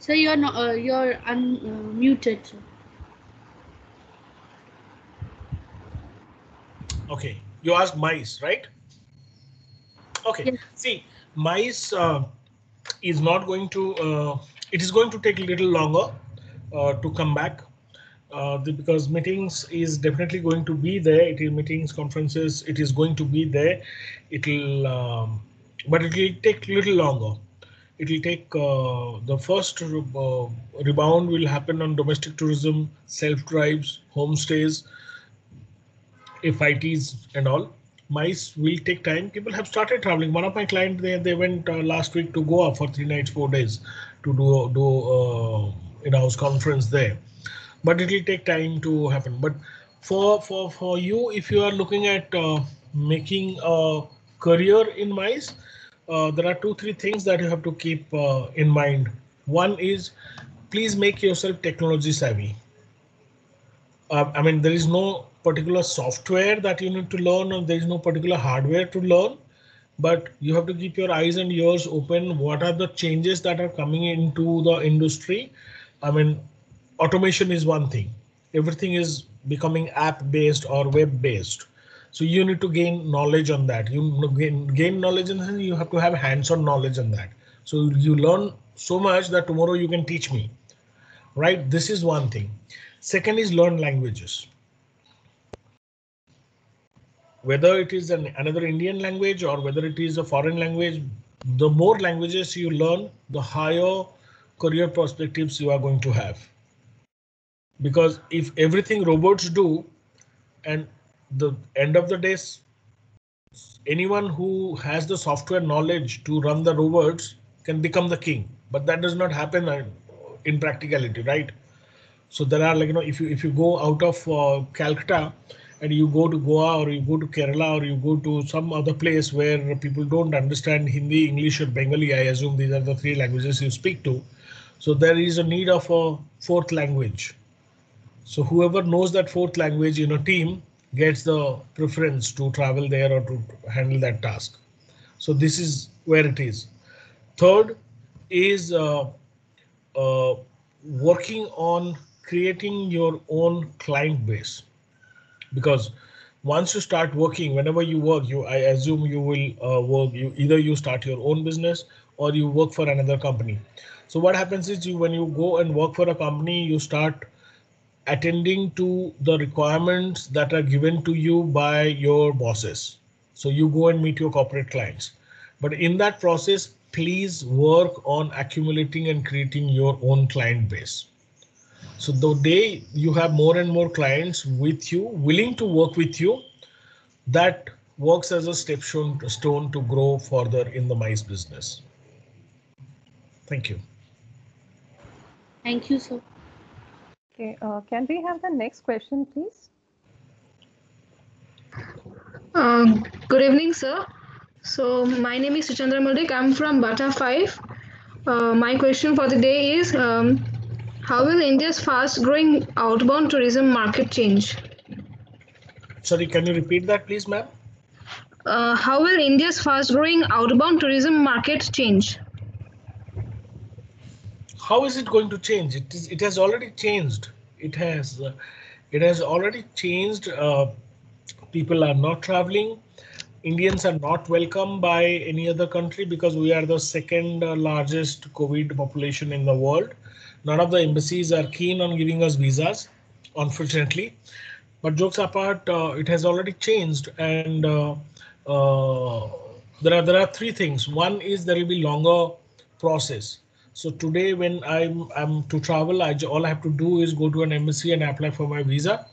So you're not, uh, you're unmuted. Uh, okay, you asked MICE, right? Okay, yes. See, MICE uh, is not going to, uh, it is going to take a little longer uh, to come back uh, the, because meetings is definitely going to be there. It is meetings, conferences, it is going to be there. It'll, um, but it will take a little longer. It will take uh, the first uh, rebound will happen on domestic tourism, self-drives, homestays, F I Ts and all. MICE will take time. People have started traveling. One of my clients, they, they went uh, last week to Goa for three nights, four days to do, do uh, in-house conference there. But it will take time to happen. But for, for, for you, if you are looking at uh, making a career in MICE, Uh, there are two, three things that you have to keep uh, in mind. One is, please make yourself technology savvy. Uh, I mean, there is no particular software that you need to learn, or there is no particular hardware to learn, but you have to keep your eyes and ears open. What are the changes that are coming into the industry? I mean, automation is one thing. Everything is becoming app-based or web-based. So you need to gain knowledge on that. You gain, gain knowledge and you have to have hands-on knowledge on that. So you learn so much that tomorrow you can teach me, right? This is one thing. Second is learn languages. Whether it is an, another Indian language or whether it is a foreign language, the more languages you learn, the higher career perspectives you are going to have. Because if everything robots do, and the end of the day, anyone who has the software knowledge to run the robots can become the king, but that does not happen in practicality, right? So there are, like, you know, if you if you go out of uh, Calcutta and you go to Goa or you go to Kerala or you go to some other place where people don't understand Hindi, English or Bengali, I assume these are the three languages you speak to. So there is a need of a fourth language. So whoever knows that fourth language in a team gets the preference to travel there or to handle that task. So this is where it is. Third is uh, uh, working on creating your own client base. Because once you start working, whenever you work, you I assume you will uh, work, you either you start your own business or you work for another company. So what happens is you, when you go and work for a company, you start attending to the requirements that are given to you by your bosses. So you go and meet your corporate clients. But in that process, please work on accumulating and creating your own client base. So the day you have more and more clients with you, willing to work with you, that works as a stepstone stone to grow further in the MICE business. Thank you. Thank you, sir. Okay, uh, can we have the next question, please? Um, good evening, sir. So my name is Suchandra Mudik. I'm from Bata five. Uh, my question for the day is, um, how will India's fast-growing outbound tourism market change? Sorry, can you repeat that, please, ma'am? Uh, how will India's fast-growing outbound tourism market change? How is it going to change? It is. It has already changed. It has. Uh, it has already changed. Uh, people are not traveling. Indians are not welcome by any other country because we are the second largest COVID population in the world. None of the embassies are keen on giving us visas, unfortunately. But jokes apart, uh, it has already changed, and uh, uh, there are there are three things. One is there will be longer process. So today, when I'm I'm to travel, I all I have to do is go to an embassy and apply for my visa.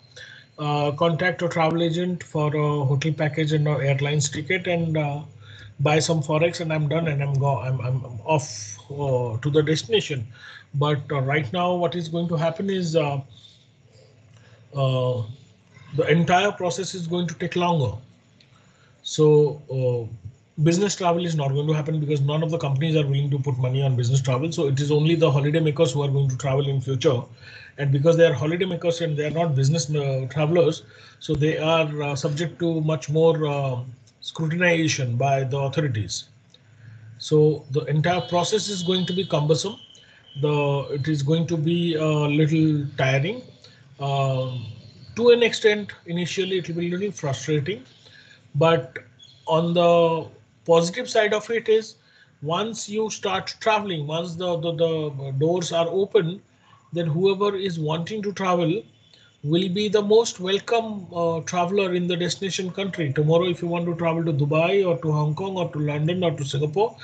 Uh, contact a travel agent for a hotel package and an airlines ticket, and uh, buy some forex, and I'm done, and I'm go I'm I'm off uh, to the destination. But uh, right now, what is going to happen is uh, uh, the entire process is going to take longer. So uh, business travel is not going to happen because none of the companies are willing to put money on business travel. So it is only the holiday makers who are going to travel in future. And because they are holiday makers and they are not business uh, travelers, so they are uh, subject to much more uh, scrutinization by the authorities. So the entire process is going to be cumbersome. The it is going to be a little tiring. Uh, to an extent, initially it will be a little frustrating. But on the positive side of it is, once you start traveling, once the, the, the doors are open, then whoever is wanting to travel will be the most welcome uh, traveler in the destination country. Tomorrow, if you want to travel to Dubai or to Hong Kong or to London or to Singapore,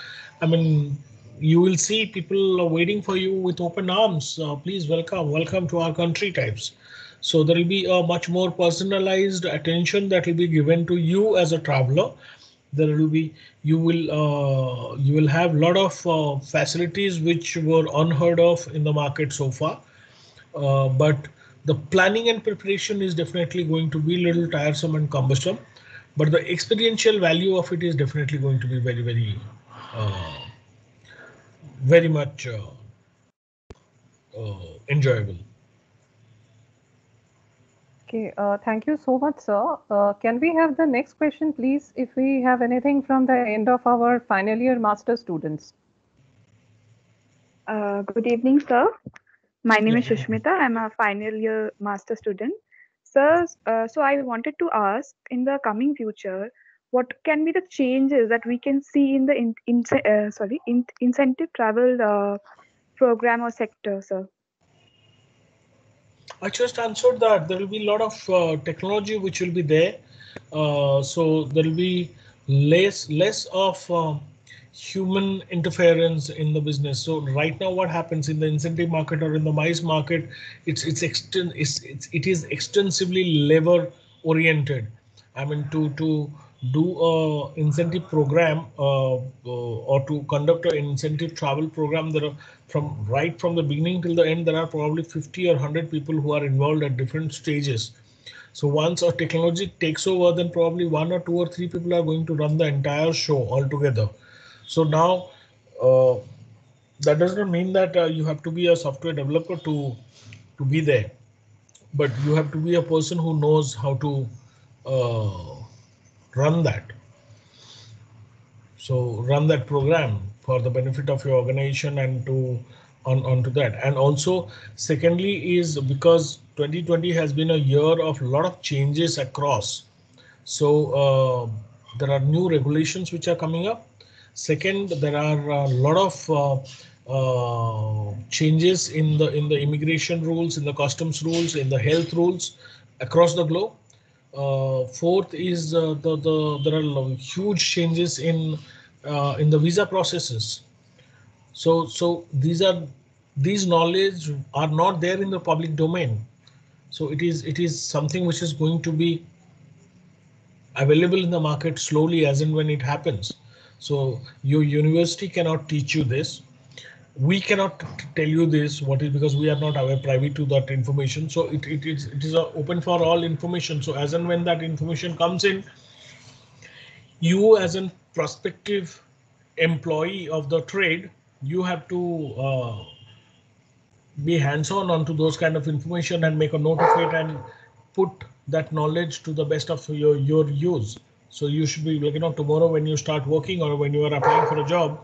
I mean, you will see people waiting for you with open arms. Uh, please welcome, welcome to our country types. So there will be a much more personalized attention that will be given to you as a traveler. There will be you will uh, you will have a lot of uh, facilities which were unheard of in the market so far. Uh, but the planning and preparation is definitely going to be a little tiresome and cumbersome. But the experiential value of it is definitely going to be very, very, uh, very much uh, uh, enjoyable. Okay, uh, thank you so much, sir. Uh, can we have the next question, please, if we have anything from the end of our final year master students? Uh, good evening, sir. My name is Shushmita. I'm a final year master student. Sir, uh, so I wanted to ask, in the coming future, what can be the changes that we can see in the in, in, uh, sorry in, incentive travel uh, program or sector, sir? I just answered that. There will be a lot of uh, technology which will be there. Uh, so there will be less less of uh, human interference in the business. So right now, what happens in the incentive market or in the MICE market, it's it's exten it's, it's it is extensively labor oriented. I mean, to to do a incentive program uh, uh, or to conduct an incentive travel program, there are from right from the beginning till the end, there are probably fifty or one hundred people who are involved at different stages. So once our technology takes over, then probably one or two or three people are going to run the entire show altogether. So now uh, that does not mean that uh, you have to be a software developer to to be there, but you have to be a person who knows how to uh, run that. So run that program for the benefit of your organization and to on onto that. And also, secondly, is because twenty twenty has been a year of a lot of changes across. So uh, there are new regulations which are coming up. Second, there are a lot of uh, uh, changes in the in the immigration rules, in the customs rules, in the health rules across the globe. Uh, fourth is uh, the, the there are huge changes in uh, in the visa processes. So so these are these knowledge are not there in the public domain. So it is it is something which is going to be available in the market slowly as and when it happens. So your university cannot teach you this. We cannot tell you this, what is because we are not aware privy to that information. So it, it, it is, it is open for all information. So as and when that information comes in, you as a prospective employee of the trade, you have to uh, be hands-on onto those kind of information and make a note of it and put that knowledge to the best of your, your use. So you should be, you know, tomorrow when you start working or when you are applying for a job,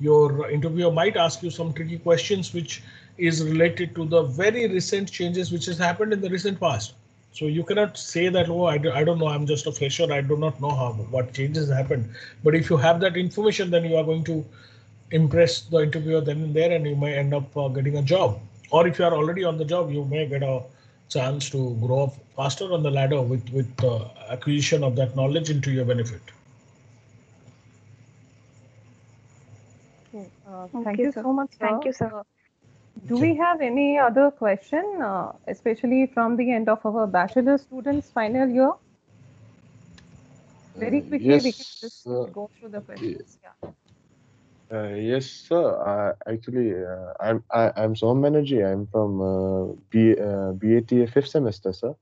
your interviewer might ask you some tricky questions which is related to the very recent changes which has happened in the recent past. So you cannot say that, oh, I, do, I don't know, I'm just a fresher, I do not know how what changes happened. But if you have that information, then you are going to impress the interviewer then and there, and you may end up uh, getting a job. Or if you are already on the job, you may get a chance to grow up faster on the ladder with, with uh, acquisition of that knowledge into your benefit. Okay. Uh, thank, thank you sir. so much. Sir. Thank you, sir. Do we have any other question, uh, especially from the end of our bachelor students' final year? Very quickly, uh, yes, we can just uh, go through the questions. Yeah. Uh, yes, sir. Uh, actually, uh, I'm I, I'm Soham Banerjee. I'm from uh, B, uh, B A T A fifth semester, sir.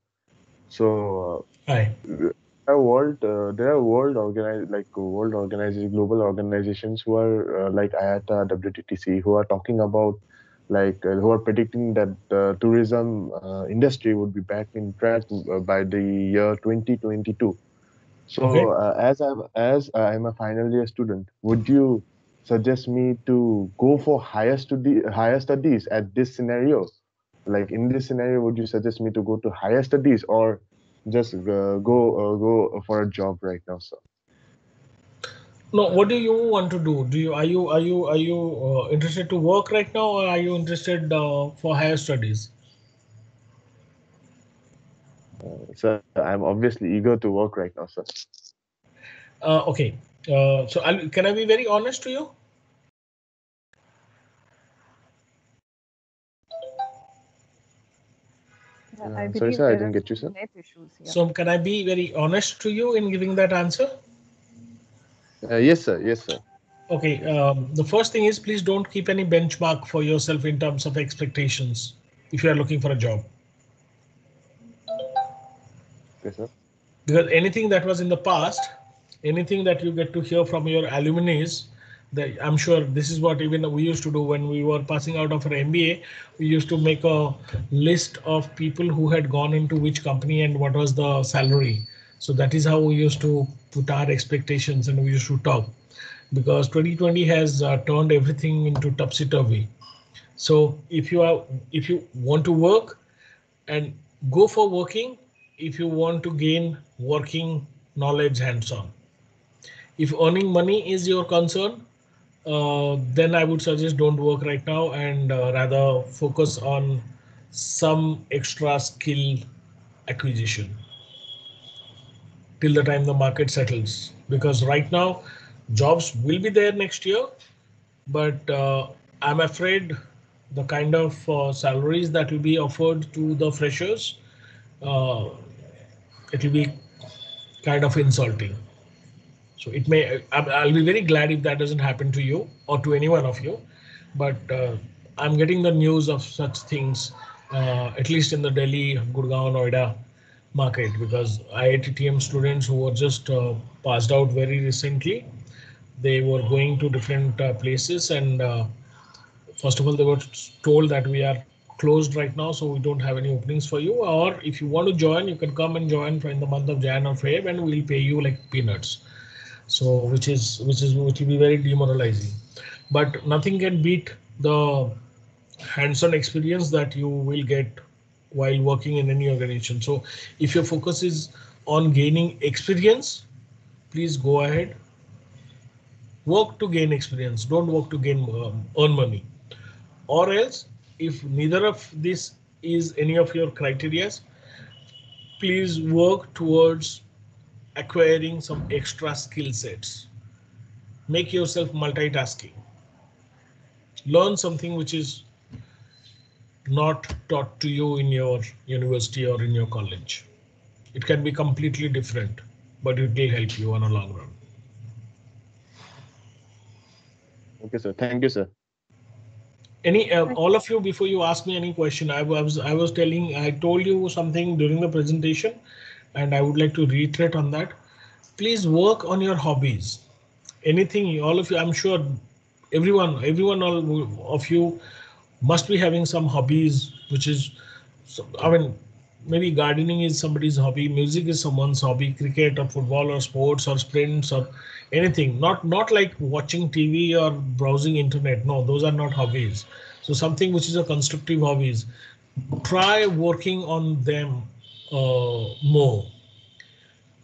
So uh, hi. There are world uh, there are world organized like world organized global organizations who are uh, like I A T A, W T T C, who are talking about. Like uh, who are predicting that the uh, tourism uh, industry would be back in track uh, by the year twenty twenty-two. So okay. uh, as I'm as I'm a final year student, would you suggest me to go for higher study higher studies at this scenario? Like in this scenario, would you suggest me to go to higher studies or just uh, go uh, go for a job right now, sir? No, what do you want to do? Do you are you are you are you uh, interested to work right now, or are you interested uh, for higher studies? Uh, sir, I'm obviously eager to work right now, sir. Uh, okay, uh, so I'll, can I be very honest to you? Uh, I sorry, sir, I didn't get you, sir. Issues, yeah. So can I be very honest to you in giving that answer? Uh, yes, sir. Yes, sir. OK, um, the first thing is, please don't keep any benchmark for yourself in terms of expectations if you are looking for a job. Yes, sir. Because anything that was in the past, anything that you get to hear from your alumni, that I'm sure this is what even we used to do when we were passing out of our M B A. We used to make a list of people who had gone into which company and what was the salary. So that is how we used to put our expectations and we used to talk, because twenty twenty has uh, turned everything into topsy-turvy. So if you are, if you want to work, and go for working, if you want to gain working knowledge hands-on. If earning money is your concern, uh, then I would suggest don't work right now and uh, rather focus on some extra skill acquisition till the time the market settles, because right now jobs will be there next year, but uh, I'm afraid the kind of uh, salaries that will be offered to the freshers, uh, it will be kind of insulting. So it may, I'll be very glad if that doesn't happen to you or to any one of you, but uh, I'm getting the news of such things, uh, at least in the Delhi, Gurgaon, Noida market, because I A T T M students who were just uh, passed out very recently, they were going to different uh, places, and uh, first of all, they were told that we are closed right now, so we don't have any openings for you, or if you want to join, you can come and join in the month of Jan or Feb, and we'll pay you like peanuts. So which is which is which will be very demoralizing, but nothing can beat the hands-on experience that you will get while working in any organization. So if your focus is on gaining experience, please go ahead. Work to gain experience. Don't work to gain um, earn money. Or else, if neither of this is any of your criteria, please work towards acquiring some extra skill sets. Make yourself multitasking. Learn something which is not taught to you in your university or in your college. It can be completely different, but it will help you on a long run. Okay, sir. Thank you, sir. Any uh, all of you, before you ask me any question, I was I was telling I told you something during the presentation, and I would like to reiterate on that. Please work on your hobbies. Anything, all of you, I'm sure, everyone, everyone, all of you must be having some hobbies, which is, I mean, maybe gardening is somebody's hobby, music is someone's hobby, cricket or football or sports or sprints or anything. Not not like watching T V or browsing internet. No, those are not hobbies. So something which is a constructive hobbies. Try working on them uh, more.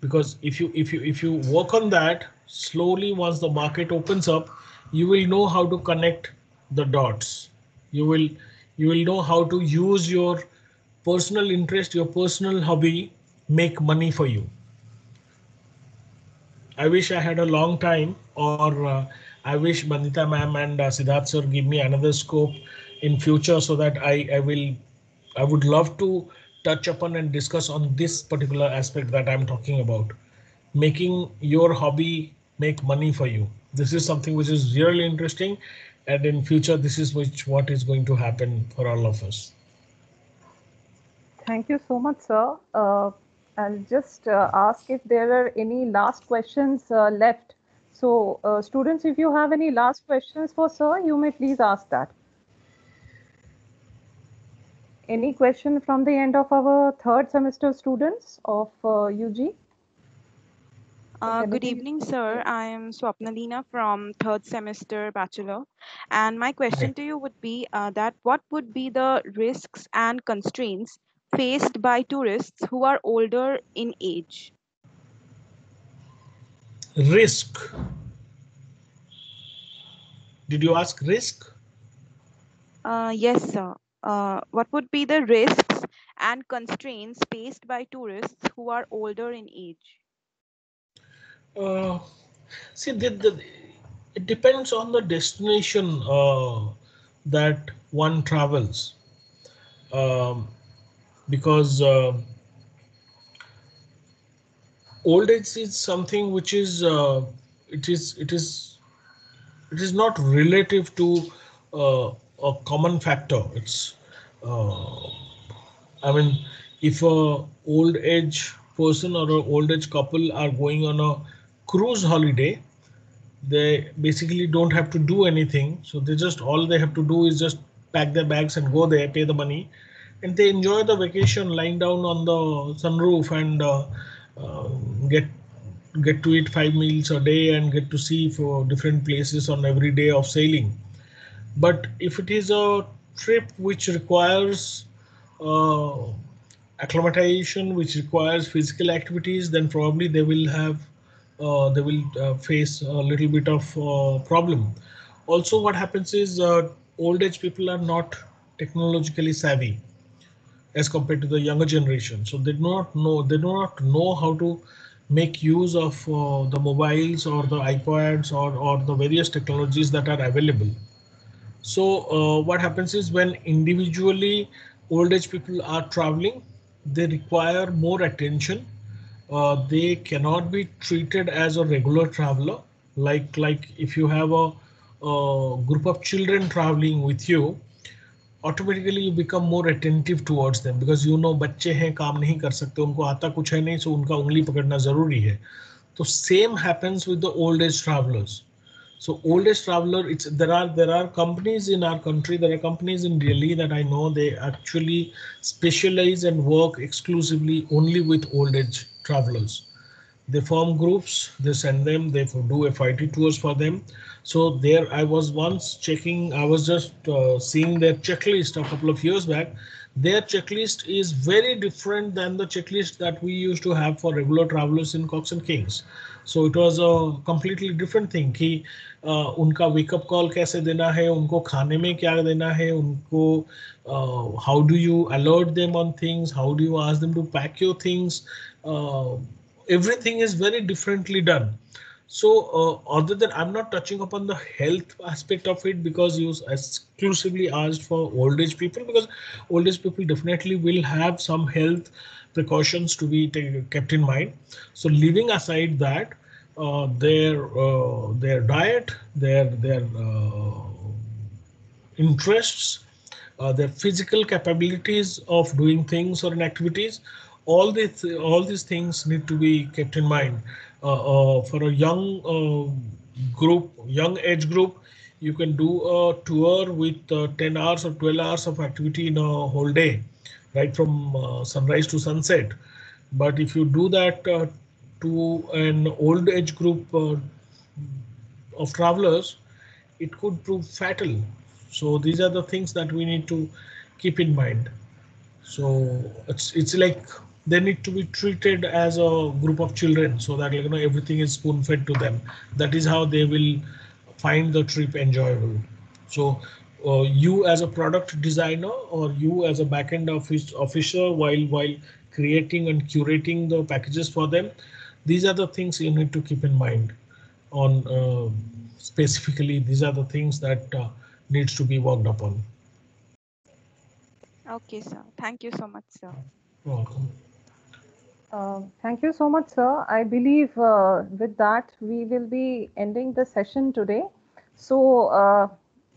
Because if you if you if you work on that slowly, once the market opens up, you will know how to connect the dots. You will you will know how to use your personal interest, your personal hobby, make money for you. I wish I had a long time, or uh, I wish Bandita ma'am and uh, Siddharth sir give me another scope in future, so that I, I will I would love to touch upon and discuss on this particular aspect that I'm talking about. Making your hobby make money for you. This is something which is really interesting, and in future this is which what is going to happen for all of us. Thank you so much, sir. Uh, I'll just uh, ask if there are any last questions uh, left. So uh, students, if you have any last questions for sir, you may please ask that. Any question from the end of our third semester students of uh, U G? Uh, good evening, sir. I am Swapnalina from third semester bachelor. And my question to you would be uh, that what would be the risks and constraints faced by tourists who are older in age? Risk. Did you ask risk? Uh, yes, sir. Uh, what would be the risks and constraints faced by tourists who are older in age? Uh, see, the, the, it depends on the destination uh, that one travels. Um, because uh, old age is something which is uh, it is it is it is not relative to uh, a common factor. It's uh, I mean, if a old age person or an old age couple are going on a cruise holiday, they basically don't have to do anything. So they just, all they have to do is just pack their bags and go there, pay the money, and they enjoy the vacation, lying down on the sunroof and uh, uh, get get to eat five meals a day and get to see for different places on every day of sailing. But if it is a trip which requires uh, acclimatization, which requires physical activities, then probably they will have uh, they will uh, face a little bit of uh, problem. Also, what happens is uh, old age people are not technologically savvy as compared to the younger generation. So they do not know they do not know how to make use of uh, the mobiles or the iPads or or the various technologies that are available. So uh, what happens is, when individually old age people are traveling, they require more attention. Uh, they cannot be treated as a regular traveler. Like like if you have a, a group of children traveling with you, automatically you become more attentive towards them, because you know बच्चे हैं, काम नहीं कर सकते, उनको आता कुछ है नहीं, so उनका उंगली पकड़ना जरूरी है. So same happens with the old age travelers. So old age traveler, it's there are there are companies in our country, there are companies in Delhi that I know, they actually specialize and work exclusively only with old age travelers. They form groups, they send them, they do F I T tours for them. So there I was once checking, I was just uh, seeing their checklist a couple of years back. Their checklist is very different than the checklist that we used to have for regular travelers in Cox and Kings. So it was a completely different thing. Ki, uh, unka wake up call kaise dena hai, unko khane mein kya dena hai, unko, uh, how do you alert them on things, how do you ask them to pack your things. Uh, Everything is very differently done. So uh, other than, I'm not touching upon the health aspect of it, because you exclusively asked for old age people, because old age people definitely will have some health precautions to be kept in mind. So leaving aside that, uh, their uh, their diet, their their uh, interests, uh, their physical capabilities of doing things or in activities, all these all these things need to be kept in mind. Uh, uh, for a young uh, group, young age group, you can do a tour with uh, ten hours or twelve hours of activity in a whole day, right from uh, sunrise to sunset. But if you do that uh, to an old age group uh, of travelers, it could prove fatal. So these are the things that we need to keep in mind. So it's it's like they need to be treated as a group of children so that, like, you know, everything is spoon fed to them. That is how they will find the trip enjoyable. So uh, you as a product designer or you as a backend office officer, while while creating and curating the packages for them, these are the things you need to keep in mind. On uh, specifically, these are the things that uh, needs to be worked upon. Okay, sir. Thank you so much, sir. You're welcome. Uh, thank you so much, sir. I believe uh, with that we will be ending the session today. So uh,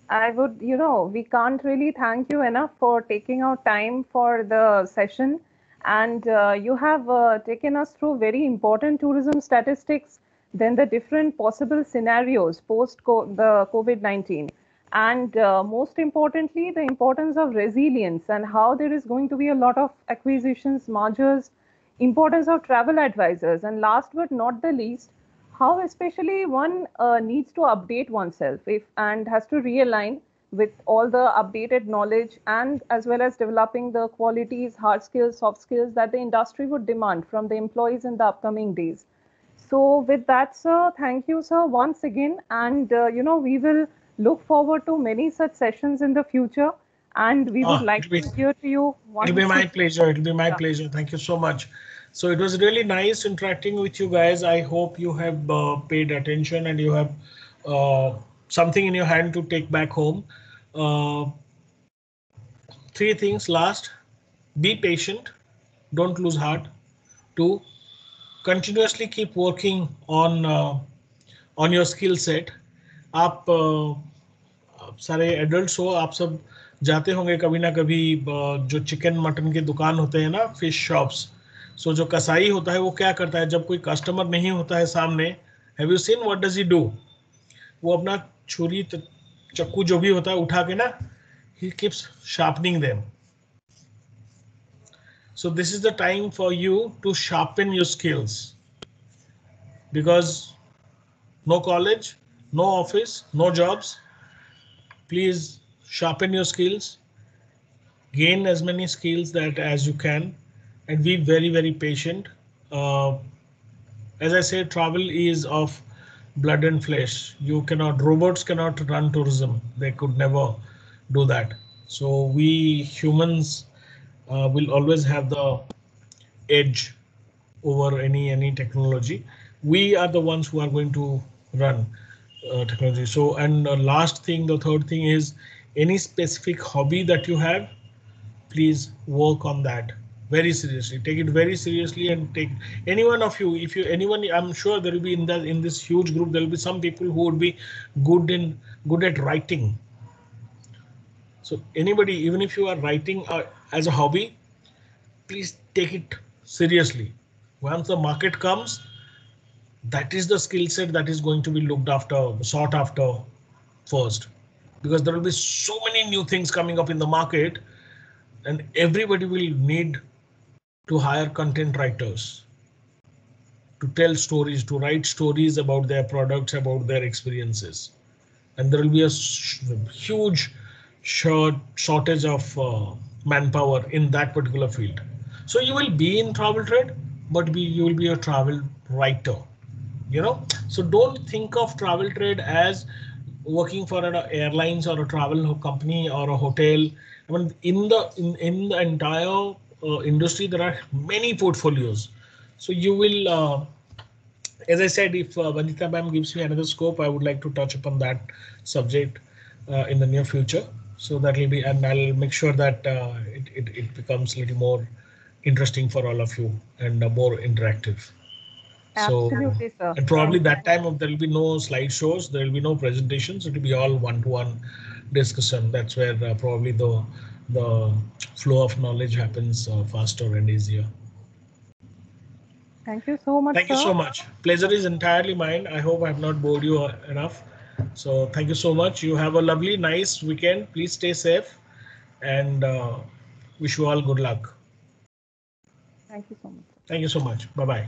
I would, you know, we can't really thank you enough for taking out time for the session, and uh, you have uh, taken us through very important tourism statistics, then the different possible scenarios post co the COVID nineteen. And uh, most importantly, the importance of resilience and how there is going to be a lot of acquisitions, mergers, importance of travel advisors, and last but not the least, how especially one uh, needs to update oneself if and has to realign with all the updated knowledge, and as well as developing the qualities, hard skills, soft skills that the industry would demand from the employees in the upcoming days. So with that, sir, thank you, sir, once again. And, uh, you know, we will look forward to many such sessions in the future, and we would oh, like be, to hear to you. Once it'll be my pleasure. It'll be my yeah. pleasure. Thank you so much. So it was really nice interacting with you guys. I hope you have uh, paid attention and you have uh, something in your hand to take back home. Uh, three things last: be patient, don't lose heart. Two, continuously keep working on uh, on your skill set. आप, आप सारे adults हो, आप सब जाते होंगे कभी ना कभी जो चिकन मटन के दुकान होते हैं ना, फिश शॉप्स. सो जो कसाई होता है वो क्या करता है जब कोई कस्टमर नहीं होता है सामने, have you seen what does he do? वो अपना छुरी चक्कू जो भी होता है उठा के ना, he keeps sharpening them. So this is the time for you to sharpen your skills, because no college, no office, no jobs. Please sharpen your skills, gain as many skills that as you can, and be very, very patient. Uh, as I say, travel is of blood and flesh. You cannot, robots cannot run tourism. They could never do that. So we humans uh, will always have the edge over any, any technology. We are the ones who are going to run Uh, technology. So, and uh, last thing, the third thing is any specific hobby that you have, please work on that very seriously. Take it very seriously, and take any one of you. If you anyone, I'm sure there will be in that in this huge group, there will be some people who would be good in good at writing. So anybody, even if you are writing uh, as a hobby, please take it seriously. Once the market comes, that is the skill set that is going to be looked after, sought after first, because there will be so many new things coming up in the market, and everybody will need to hire content writers to tell stories, to write stories about their products, about their experiences. And there will be a huge shortage of uh, manpower in that particular field. So you will be in travel trade, but be, you will be a travel writer. You know, so don't think of travel trade as working for an airlines or a travel company or a hotel. I mean, in the in, in the entire uh, industry, there are many portfolios. So you will, uh, as I said, if uh, Vandita ma'am gives me another scope, I would like to touch upon that subject uh, in the near future. So that will be, and I'll make sure that uh, it, it, it becomes a little more interesting for all of you and uh, more interactive. So, absolutely, sir. And probably that time of there will be no slideshows, there will be no presentations. It will be all one-to-one discussion. That's where uh, probably the the flow of knowledge happens uh, faster and easier. Thank you so much. Thank sir. you so much. Pleasure is entirely mine. I hope I have not bored you enough. So thank you so much. You have a lovely, nice weekend. Please stay safe, and uh, wish you all good luck. Thank you so much. Thank you so much. Bye bye.